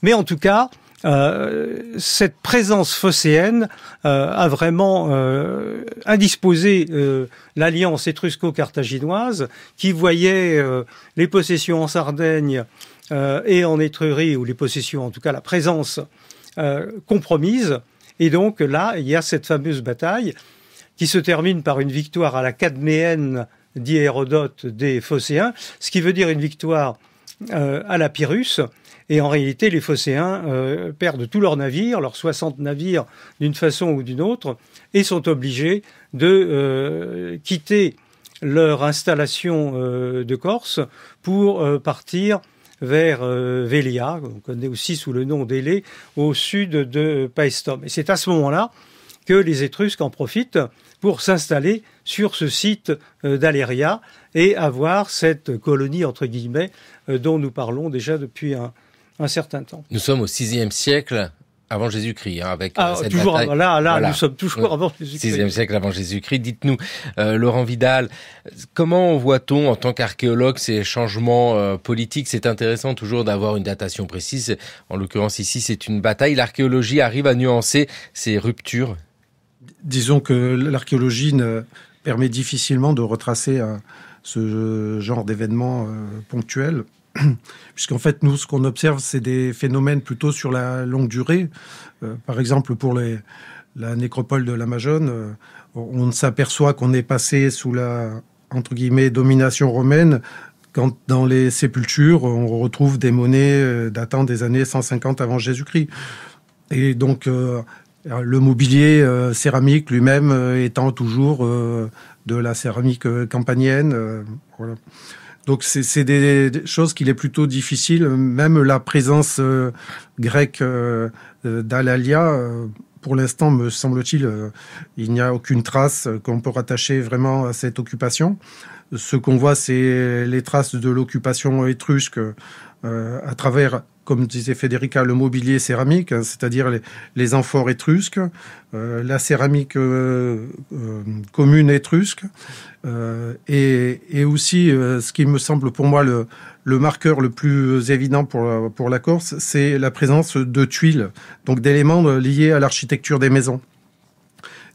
mais en tout cas... Euh, cette présence phocéenne euh, a vraiment euh, indisposé euh, l'alliance étrusco-carthaginoise qui voyait euh, les possessions en Sardaigne euh, et en Étrurie, ou les possessions, en tout cas la présence, euh, compromise. Et donc là, il y a cette fameuse bataille qui se termine par une victoire à la Cadméenne, dit Hérodote, des phocéens, ce qui veut dire une victoire euh, à la Pyrrhus. Et en réalité, les phocéens euh, perdent tous leurs navires, leurs soixante navires d'une façon ou d'une autre, et sont obligés de euh, quitter leur installation euh, de Corse pour euh, partir vers euh, Vélia, qu'on connaît aussi sous le nom d'Élée, au sud de Paestum. Et c'est à ce moment-là que les Étrusques en profitent pour s'installer sur ce site euh, d'Aléria et avoir cette colonie, entre guillemets, euh, dont nous parlons déjà depuis un un certain temps. Nous sommes au sixième siècle avant Jésus-Christ, hein, avec ah, cette toujours, bataille. Là, là, voilà. Nous sommes toujours avant Jésus-Christ. sixième siècle avant Jésus-Christ. Dites-nous, euh, Laurent Vidal, comment voit-on en tant qu'archéologue ces changements euh, politiques? C'est intéressant toujours d'avoir une datation précise. En l'occurrence, ici, c'est une bataille. L'archéologie arrive à nuancer ces ruptures? Disons que l'archéologie ne permet difficilement de retracer euh, ce genre d'événements euh, ponctuels. Puisqu'en fait, nous, ce qu'on observe, c'est des phénomènes plutôt sur la longue durée. Euh, par exemple, pour les, la nécropole de la Majone, euh, on s'aperçoit qu'on est passé sous la, entre guillemets, domination romaine, quand dans les sépultures, on retrouve des monnaies euh, datant des années cent cinquante avant Jésus-Christ. Et donc, euh, le mobilier euh, céramique lui-même euh, étant toujours euh, de la céramique campanienne. Euh, voilà. Donc c'est des choses qu'il est plutôt difficile, même la présence euh, grecque euh, d'Alalia, euh, pour l'instant, me semble-t-il, euh, il n'y a aucune trace qu'on peut rattacher vraiment à cette occupation. Ce qu'on voit, c'est les traces de l'occupation étrusque euh, à travers, comme disait Federica, le mobilier céramique, c'est-à-dire les, les amphores étrusques, euh, la céramique euh, euh, commune étrusque, Euh, et, et aussi, euh, ce qui me semble pour moi le, le marqueur le plus évident pour la, pour la Corse, c'est la présence de tuiles, donc d'éléments liés à l'architecture des maisons.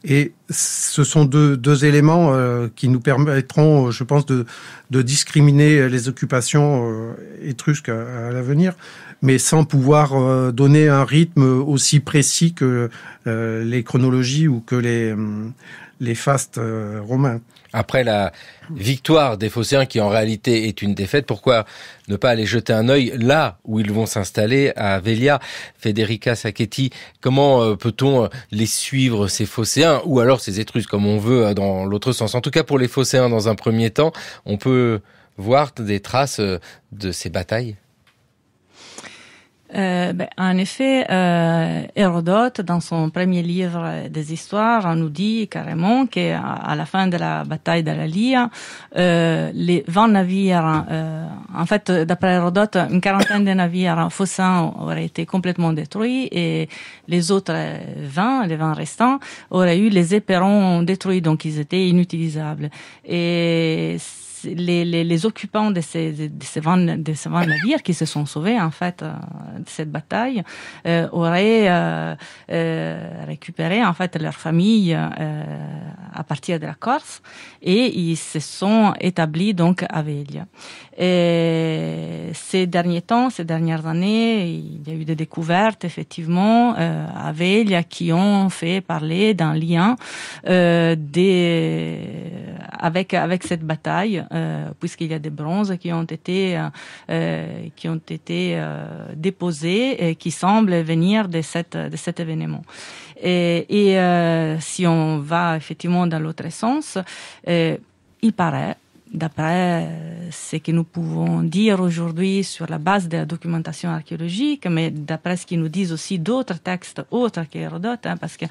Et ce sont deux, deux éléments euh, qui nous permettront, je pense, de, de discriminer les occupations euh, étrusques à, à l'avenir, mais sans pouvoir euh, donner un rythme aussi précis que euh, les chronologies ou que les, les fastes euh, romains. Après la victoire des phocéens, qui en réalité est une défaite, pourquoi ne pas aller jeter un œil là où ils vont s'installer, à Vélia? Federica Sacchetti, comment peut-on les suivre, ces phocéens, ou alors ces Étrusques, comme on veut, dans l'autre sens? En tout cas, pour les phocéens, dans un premier temps, on peut voir des traces de ces batailles. Euh, ben, en effet, euh, Hérodote, dans son premier livre des histoires, nous dit carrément que à, à la fin de la bataille d'Aléria, euh, les vingt navires, euh, en fait, d'après Hérodote, une quarantaine de navires phocéens auraient été complètement détruits et les autres vingt, les vingt restants, auraient eu les éperons détruits, donc ils étaient inutilisables. Et les, les, les occupants de ces, de ces vingt, de ces vingt navires qui se sont sauvés, en fait, de cette bataille, euh, auraient euh, euh, récupéré, en fait, leur famille euh, à partir de la Corse, et ils se sont établis, donc, à Vélia. Et ces derniers temps, ces dernières années, il y a eu des découvertes, effectivement, euh, à Vélia, qui ont fait parler d'un lien euh, des... avec avec cette bataille, euh, puisqu'il y a des bronzes qui ont été euh, qui ont été euh, déposés et qui semblent venir de cette de cet événement. Et, et euh, si on va effectivement dans l'autre sens, euh, il paraît, d'après ce que nous pouvons dire aujourd'hui sur la base de la documentation archéologique, mais d'après ce qu'ils nous disent aussi d'autres textes autres qu'Hérodote, hein, parce que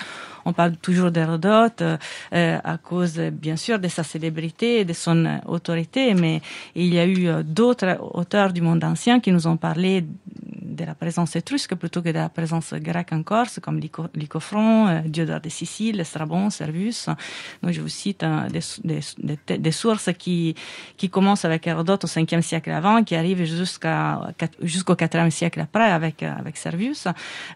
on parle toujours d'Hérodote euh, à cause, bien sûr, de sa célébrité, de son autorité, mais il y a eu d'autres auteurs du monde ancien qui nous ont parlé de la présence étrusque plutôt que de la présence grecque en Corse, comme Lycophron, euh, Diodore de Sicile, Strabon, Servius. Donc je vous cite hein, des, des, des, des sources qui, qui commencent avec Hérodote au cinquième siècle avant, qui arrivent jusqu'à, jusqu'au quatrième siècle après avec, avec Servius.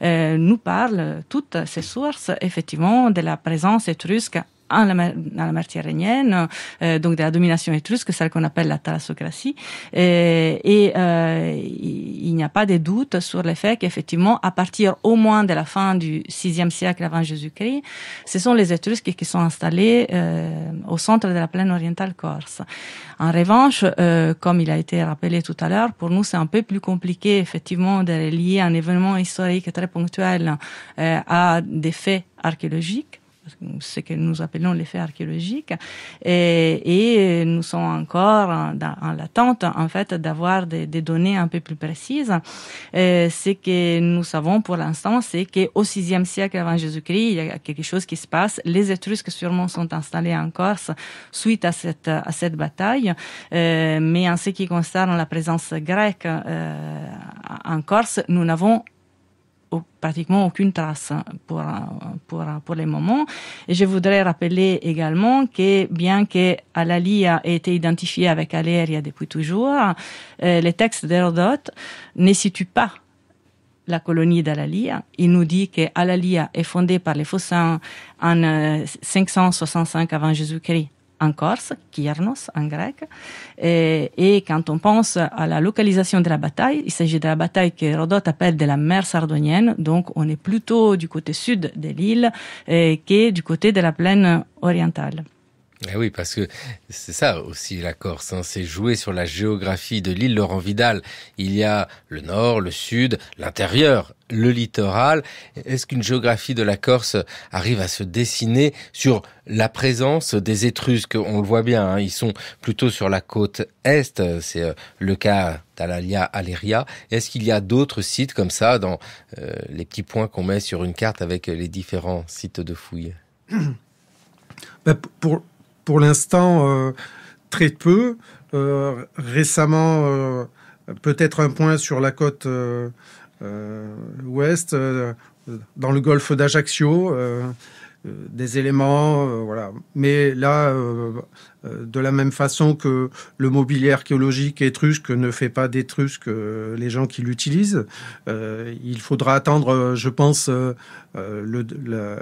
Euh, nous parlent toutes ces sources, effectivement, de la présence étrusque en la, dans la mer Tyrrhénienne, euh, donc de la domination étrusque, celle qu'on appelle la thalassocratie. Et, et euh, il n'y a pas de doute sur le fait qu'effectivement, à partir au moins de la fin du sixième siècle avant Jésus-Christ, ce sont les Étrusques qui sont installés euh, au centre de la plaine orientale corse. En revanche, euh, comme il a été rappelé tout à l'heure, pour nous c'est un peu plus compliqué effectivement de relier un événement historique très ponctuel euh, à des faits archéologiques, ce que nous appelons les faits archéologiques, et, et nous sommes encore en, en l'attente, en fait, d'avoir des, des données un peu plus précises. Et ce que nous savons pour l'instant, c'est qu'au sixième siècle avant Jésus-Christ, il y a quelque chose qui se passe. Les Étrusques sûrement sont installés en Corse suite à cette, à cette bataille, euh, mais en ce qui concerne la présence grecque euh, en Corse, nous n'avons pratiquement aucune trace pour, pour, pour les moments. Et je voudrais rappeler également que, bien que Aléria ait été identifiée avec Aléria depuis toujours, euh, les textes d'Hérodote ne situent pas la colonie d'Aléria. Il nous dit que Aléria est fondée par les Phocéens en euh, cinq cent soixante-cinq avant Jésus-Christ en Corse, Kyrnos en grec, et, et quand on pense à la localisation de la bataille, il s'agit de la bataille que Hérodote appelle de la mer Sardonienne, donc on est plutôt du côté sud de l'île que du côté de la plaine orientale. Eh oui, parce que c'est ça aussi la Corse, hein, c'est jouer sur la géographie de l'île. Laurent Vidal, il y a le nord, le sud, l'intérieur, le littoral. Est-ce qu'une géographie de la Corse arrive à se dessiner sur la présence des Étrusques? On le voit bien, hein, ils sont plutôt sur la côte est, c'est le cas d'Alalia, Aléria. Est-ce qu'il y a d'autres sites comme ça dans euh, les petits points qu'on met sur une carte avec les différents sites de fouilles? bah, pour Pour l'instant, euh, très peu. Euh, récemment, euh, peut-être un point sur la côte euh, euh, ouest, euh, dans le golfe d'Ajaccio, euh, euh, des éléments, euh, voilà. Mais là, euh, euh, de la même façon que le mobilier archéologique étrusque ne fait pas d'étrusque euh, les gens qui l'utilisent, euh, il faudra attendre, je pense, euh, Euh, le, la,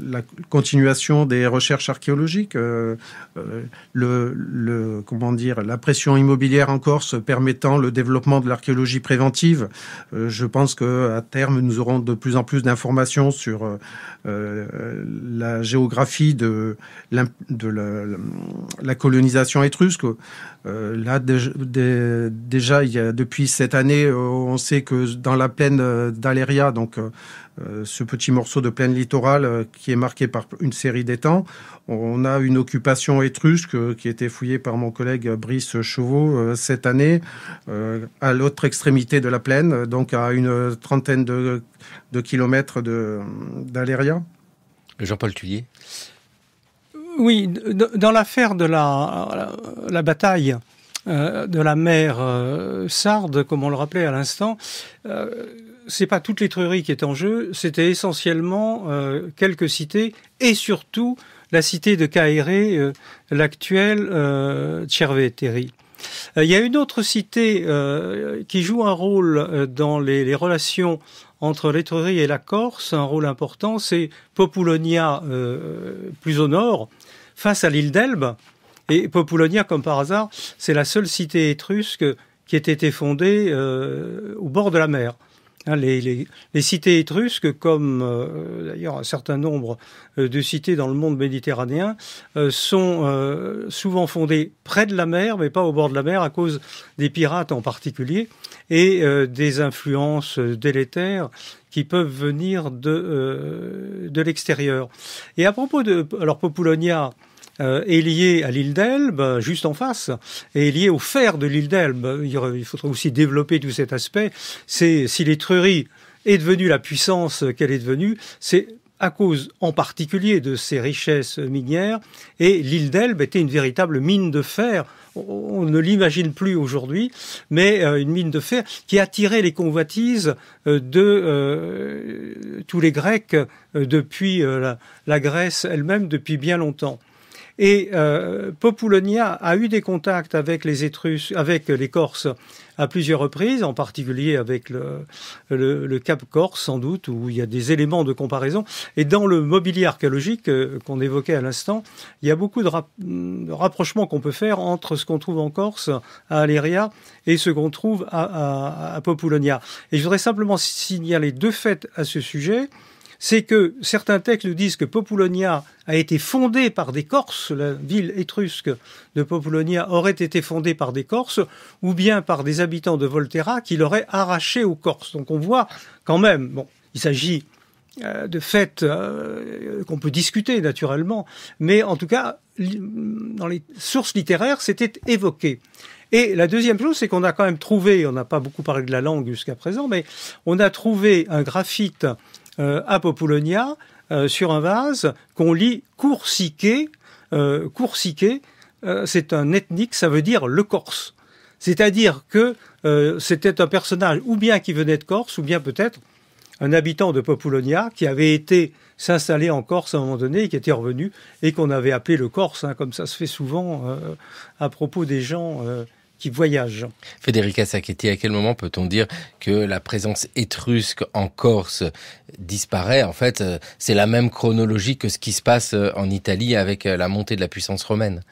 la continuation des recherches archéologiques, euh, euh, le, le, comment dire, la pression immobilière en Corse permettant le développement de l'archéologie préventive. Euh, je pense qu'à terme, nous aurons de plus en plus d'informations sur euh, la géographie de, de la, la colonisation étrusque. Euh, là, de, de, déjà, il y a, depuis cette année, euh, on sait que dans la plaine d'Aléria, donc euh, Euh, ce petit morceau de plaine littorale euh, qui est marqué par une série d'étangs. On a une occupation étrusque euh, qui a été fouillée par mon collègue Brice Chauveau euh, cette année, euh, à l'autre extrémité de la plaine, donc à une trentaine de, de kilomètres de, d'Aléria. Jean-Paul Thuillier. Oui, dans l'affaire de la, la, la bataille euh, de la mer euh, Sarde, comme on le rappelait à l'instant, euh, c'est pas toute l'étrurie qui est en jeu, c'était essentiellement euh, quelques cités et surtout la cité de Caéré, euh, l'actuelle euh, Cerveteri. Il y a une autre cité euh, qui joue un rôle dans les, les relations entre l'Étrurie et la Corse, un rôle important, c'est Populonia, euh, plus au nord, face à l'île d'Elbe. Et Populonia, comme par hasard, c'est la seule cité étrusque qui ait été fondée euh, au bord de la mer. Hein, les, les, les cités étrusques, comme euh, d'ailleurs un certain nombre de cités dans le monde méditerranéen, euh, sont euh, souvent fondées près de la mer, mais pas au bord de la mer, à cause des pirates en particulier, et euh, des influences délétères qui peuvent venir de, euh, de l'extérieur. Et à propos de... Alors, Populonia... Euh, est lié à l'île d'Elbe, juste en face, et est lié au fer de l'île d'Elbe. Il faudra aussi développer tout cet aspect. C'est si l'Étrurie est devenue la puissance qu'elle est devenue, c'est à cause en particulier de ses richesses minières, et l'île d'Elbe était une véritable mine de fer. On ne l'imagine plus aujourd'hui, mais euh, une mine de fer qui attirait les convoitises euh, de euh, tous les Grecs euh, depuis euh, la, la Grèce elle-même depuis bien longtemps. Et euh, Populonia a eu des contacts avec les Étrusques, avec les Corses à plusieurs reprises, en particulier avec le, le, le Cap Corse sans doute, où il y a des éléments de comparaison. Et dans le mobilier archéologique euh, qu'on évoquait à l'instant, il y a beaucoup de, rap de rapprochements qu'on peut faire entre ce qu'on trouve en Corse à Aléria et ce qu'on trouve à, à, à Populonia. Et je voudrais simplement signaler deux faits à ce sujet. C'est que certains textes nous disent que Populonia a été fondée par des Corses, la ville étrusque de Populonia aurait été fondée par des Corses, ou bien par des habitants de Volterra qui l'auraient arrachée aux Corses. Donc on voit quand même, bon, il s'agit de faits euh, qu'on peut discuter naturellement, mais en tout cas, dans les sources littéraires, c'était évoqué. Et la deuxième chose, c'est qu'on a quand même trouvé, on n'a pas beaucoup parlé de la langue jusqu'à présent, mais on a trouvé un graphite Euh, à Populonia, euh, sur un vase, qu'on lit « coursiqué euh, ». Coursiqué, euh, c'est un ethnique, ça veut dire « le Corse ». C'est-à-dire que euh, c'était un personnage ou bien qui venait de Corse, ou bien peut-être un habitant de Populonia qui avait été s'installer en Corse à un moment donné, et qui était revenu, et qu'on avait appelé le Corse, hein, comme ça se fait souvent euh, à propos des gens... Euh, qui voyagent. Federica Sacchetti, à quel moment peut-on dire que la présence étrusque en Corse disparaît? En fait, c'est la même chronologie que ce qui se passe en Italie avec la montée de la puissance romaine.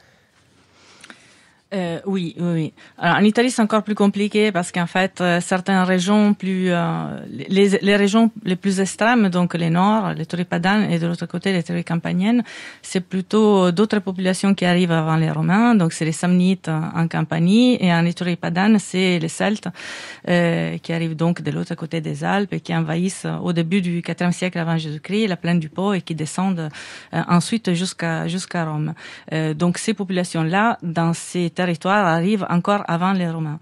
Euh, oui, oui, oui. Alors, en Italie, c'est encore plus compliqué parce qu'en fait, euh, certaines régions plus, euh, les, les régions les plus extrêmes, donc les Nord, les Étruries padanes et de l'autre côté les Étruries campaniennes, c'est plutôt d'autres populations qui arrivent avant les Romains. Donc, c'est les Samnites en Campanie et en Étrurie padane, c'est les Celtes euh, qui arrivent donc de l'autre côté des Alpes et qui envahissent au début du quatrième siècle avant Jésus-Christ la plaine du Pô et qui descendent euh, ensuite jusqu'à jusqu'à Rome. Euh, donc, ces populations-là, dans ces territoire arrive encore avant les Romains.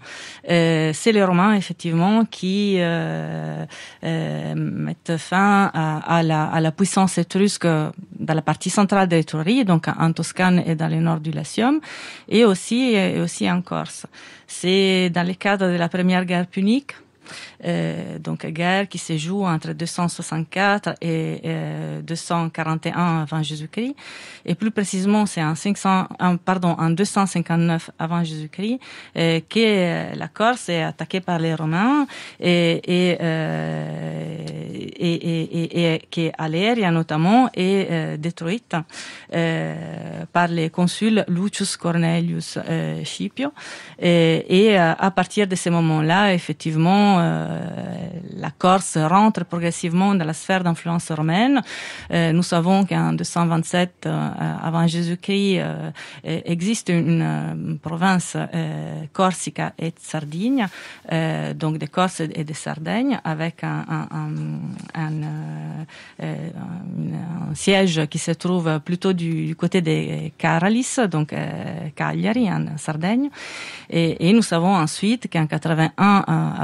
Euh, c'est les Romains, effectivement, qui euh, euh, mettent fin à, à, la, à la puissance étrusque dans la partie centrale de l'Étrurie, donc en Toscane et dans le nord du Latium, et aussi, et aussi en Corse. C'est dans le cadre de la première guerre punique, Euh, donc guerre qui se joue entre deux cent soixante-quatre et euh, deux cent quarante et un avant Jésus-Christ, et plus précisément c'est en cinq cents, en, pardon en deux cent cinquante-neuf avant Jésus-Christ euh, que euh, la Corse est attaquée par les Romains et et euh, et, et, et, et que Aléria notamment est euh, détruite euh, par les consuls Lucius Cornelius euh, Scipio et, et à partir de ce moment-là effectivement la Corse rentre progressivement dans la sphère d'influence romaine. Nous savons qu'en deux cent vingt-sept avant Jésus-Christ existe une province Corsica et Sardigne, donc des Corses et des Sardaigne, avec un, un, un, un, un siège qui se trouve plutôt du côté des Caralis, donc Cagliari en Sardaigne. Et, et nous savons ensuite qu'en quatre-vingt-un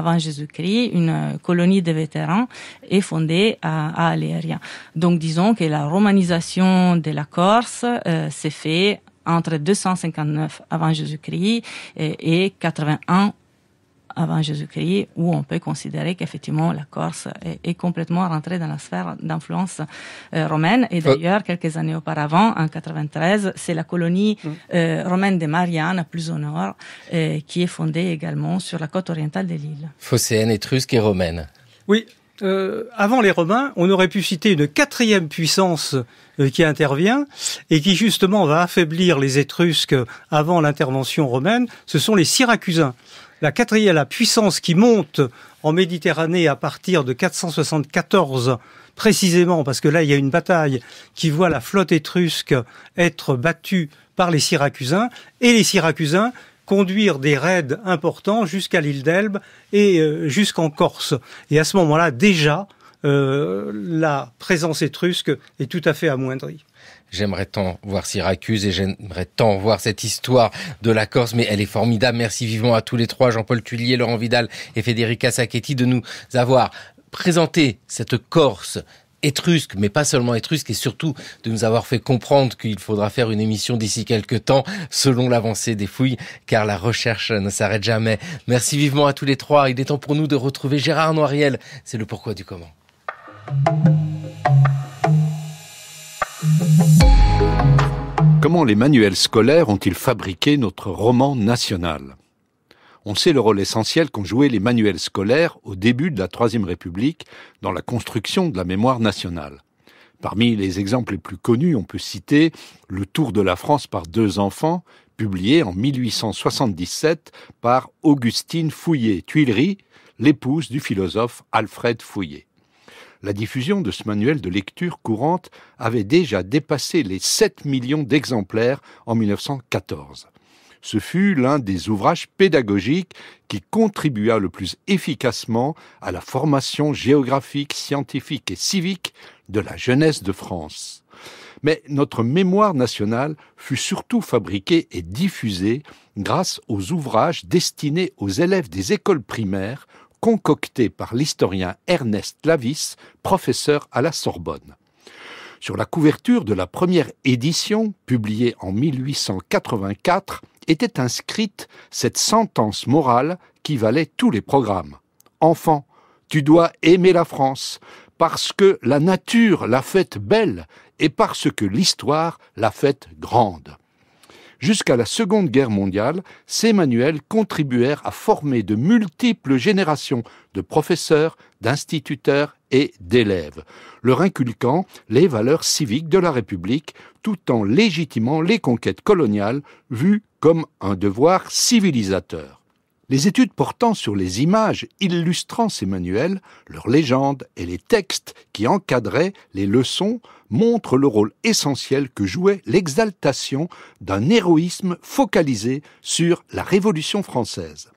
avant Jésus-Christ, une colonie de vétérans est fondée à, à Aléria. Donc disons que la romanisation de la Corse euh, s'est faite entre deux cent cinquante-neuf avant Jésus-Christ et, et quatre-vingt-un avant Jésus-Christ, où on peut considérer qu'effectivement la Corse est, est complètement rentrée dans la sphère d'influence euh, romaine. Et d'ailleurs, quelques années auparavant, en quatre-vingt-treize, c'est la colonie euh, romaine des Mariannes, plus au nord, euh, qui est fondée également sur la côte orientale de l'île. Phocéenne, étrusque et romaine. Oui. Euh, avant les Romains, on aurait pu citer une quatrième puissance euh, qui intervient et qui justement va affaiblir les Étrusques avant l'intervention romaine, ce sont les Syracusains. La quatrième, la puissance qui monte en Méditerranée à partir de quatre cent soixante-quatorze précisément, parce que là il y a une bataille qui voit la flotte étrusque être battue par les Syracusains et les Syracusains conduire des raids importants jusqu'à l'île d'Elbe et euh, jusqu'en Corse. Et à ce moment-là, déjà, euh, la présence étrusque est tout à fait amoindrie. J'aimerais tant voir Syracuse et j'aimerais tant voir cette histoire de la Corse, mais elle est formidable. Merci vivement à tous les trois, Jean-Paul Thuillier, Laurent Vidal et Federica Sacchetti, de nous avoir présenté cette Corse étrusque, mais pas seulement étrusque, et surtout de nous avoir fait comprendre qu'il faudra faire une émission d'ici quelques temps, selon l'avancée des fouilles, car la recherche ne s'arrête jamais. Merci vivement à tous les trois. Il est temps pour nous de retrouver Gérard Noiriel. C'est le pourquoi du comment. Comment les manuels scolaires ont-ils fabriqué notre roman national ? On sait le rôle essentiel qu'ont joué les manuels scolaires au début de la Troisième République dans la construction de la mémoire nationale. Parmi les exemples les plus connus, on peut citer « Le Tour de la France par deux enfants », publié en mille huit cent soixante-dix-sept par Augustine Fouillet, Tuileries, l'épouse du philosophe Alfred Fouillet. La diffusion de ce manuel de lecture courante avait déjà dépassé les sept millions d'exemplaires en mille neuf cent quatorze. Ce fut l'un des ouvrages pédagogiques qui contribua le plus efficacement à la formation géographique, scientifique et civique de la jeunesse de France. Mais notre mémoire nationale fut surtout fabriquée et diffusée grâce aux ouvrages destinés aux élèves des écoles primaires, concoctés par l'historien Ernest Clavis, professeur à la Sorbonne. Sur la couverture de la première édition, publiée en mille huit cent quatre-vingt-quatre, était inscrite cette sentence morale qui valait tous les programmes. « Enfant, tu dois aimer la France, parce que la nature l'a faite belle et parce que l'histoire l'a faite grande. » Jusqu'à la Seconde Guerre mondiale, ces manuels contribuèrent à former de multiples générations de professeurs, d'instituteurs et d'élèves, leur inculquant les valeurs civiques de la République tout en légitimant les conquêtes coloniales vues comme un devoir civilisateur. Les études portant sur les images illustrant ces manuels, leurs légendes et les textes qui encadraient les leçons montrent le rôle essentiel que jouait l'exaltation d'un héroïsme focalisé sur la Révolution française.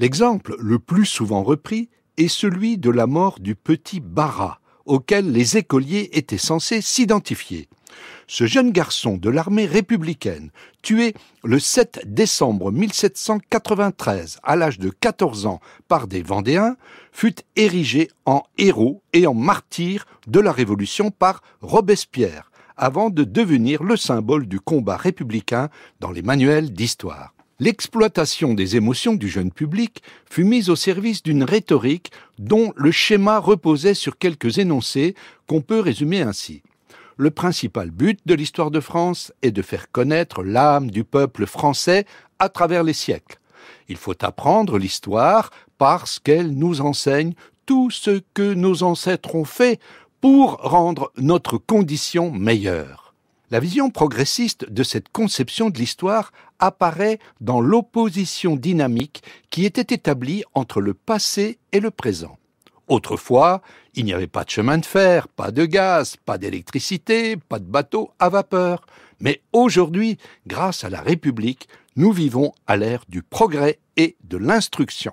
L'exemple le plus souvent repris est celui de la mort du petit Bara, auquel les écoliers étaient censés s'identifier. Ce jeune garçon de l'armée républicaine, tué le sept décembre mille sept cent quatre-vingt-treize à l'âge de quatorze ans par des Vendéens, fut érigé en héros et en martyr de la Révolution par Robespierre, avant de devenir le symbole du combat républicain dans les manuels d'histoire. L'exploitation des émotions du jeune public fut mise au service d'une rhétorique dont le schéma reposait sur quelques énoncés qu'on peut résumer ainsi. Le principal but de l'histoire de France est de faire connaître l'âme du peuple français à travers les siècles. Il faut apprendre l'histoire parce qu'elle nous enseigne tout ce que nos ancêtres ont fait pour rendre notre condition meilleure. La vision progressiste de cette conception de l'histoire apparaît dans l'opposition dynamique qui était établie entre le passé et le présent. Autrefois, il n'y avait pas de chemin de fer, pas de gaz, pas d'électricité, pas de bateau à vapeur. Mais aujourd'hui, grâce à la République, nous vivons à l'ère du progrès et de l'instruction.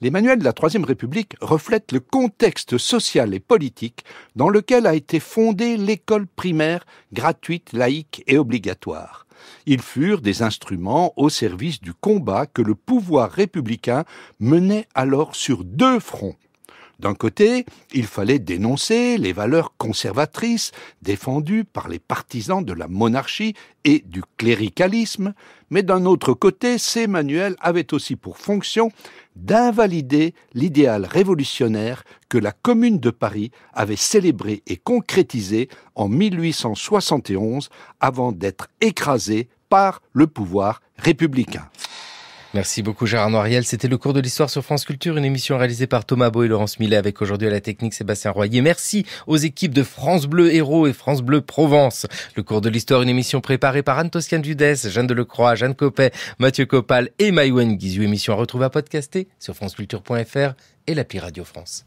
Les manuels de la Troisième République reflètent le contexte social et politique dans lequel a été fondée l'école primaire, gratuite, laïque et obligatoire. Ils furent des instruments au service du combat que le pouvoir républicain menait alors sur deux fronts. D'un côté, il fallait dénoncer les valeurs conservatrices défendues par les partisans de la monarchie et du cléricalisme, mais d'un autre côté, ces manuels avaient aussi pour fonction d'invalider l'idéal révolutionnaire que la Commune de Paris avait célébré et concrétisé en mille huit cent soixante et onze avant d'être écrasé par le pouvoir républicain. Merci beaucoup Gérard Noiriel, c'était le cours de l'histoire sur France Culture, une émission réalisée par Thomas Beau et Laurence Millet, avec aujourd'hui à la technique Sébastien Royer. Merci aux équipes de France Bleu Héros et France Bleu Provence. Le cours de l'histoire, une émission préparée par Anne-Toscane Judès, Jeanne Delecroix, Jeanne Copet, Mathieu Copal et Maïwenn Guizou. Émission à retrouver à podcaster sur franceculture point fr et l'appli Radio France.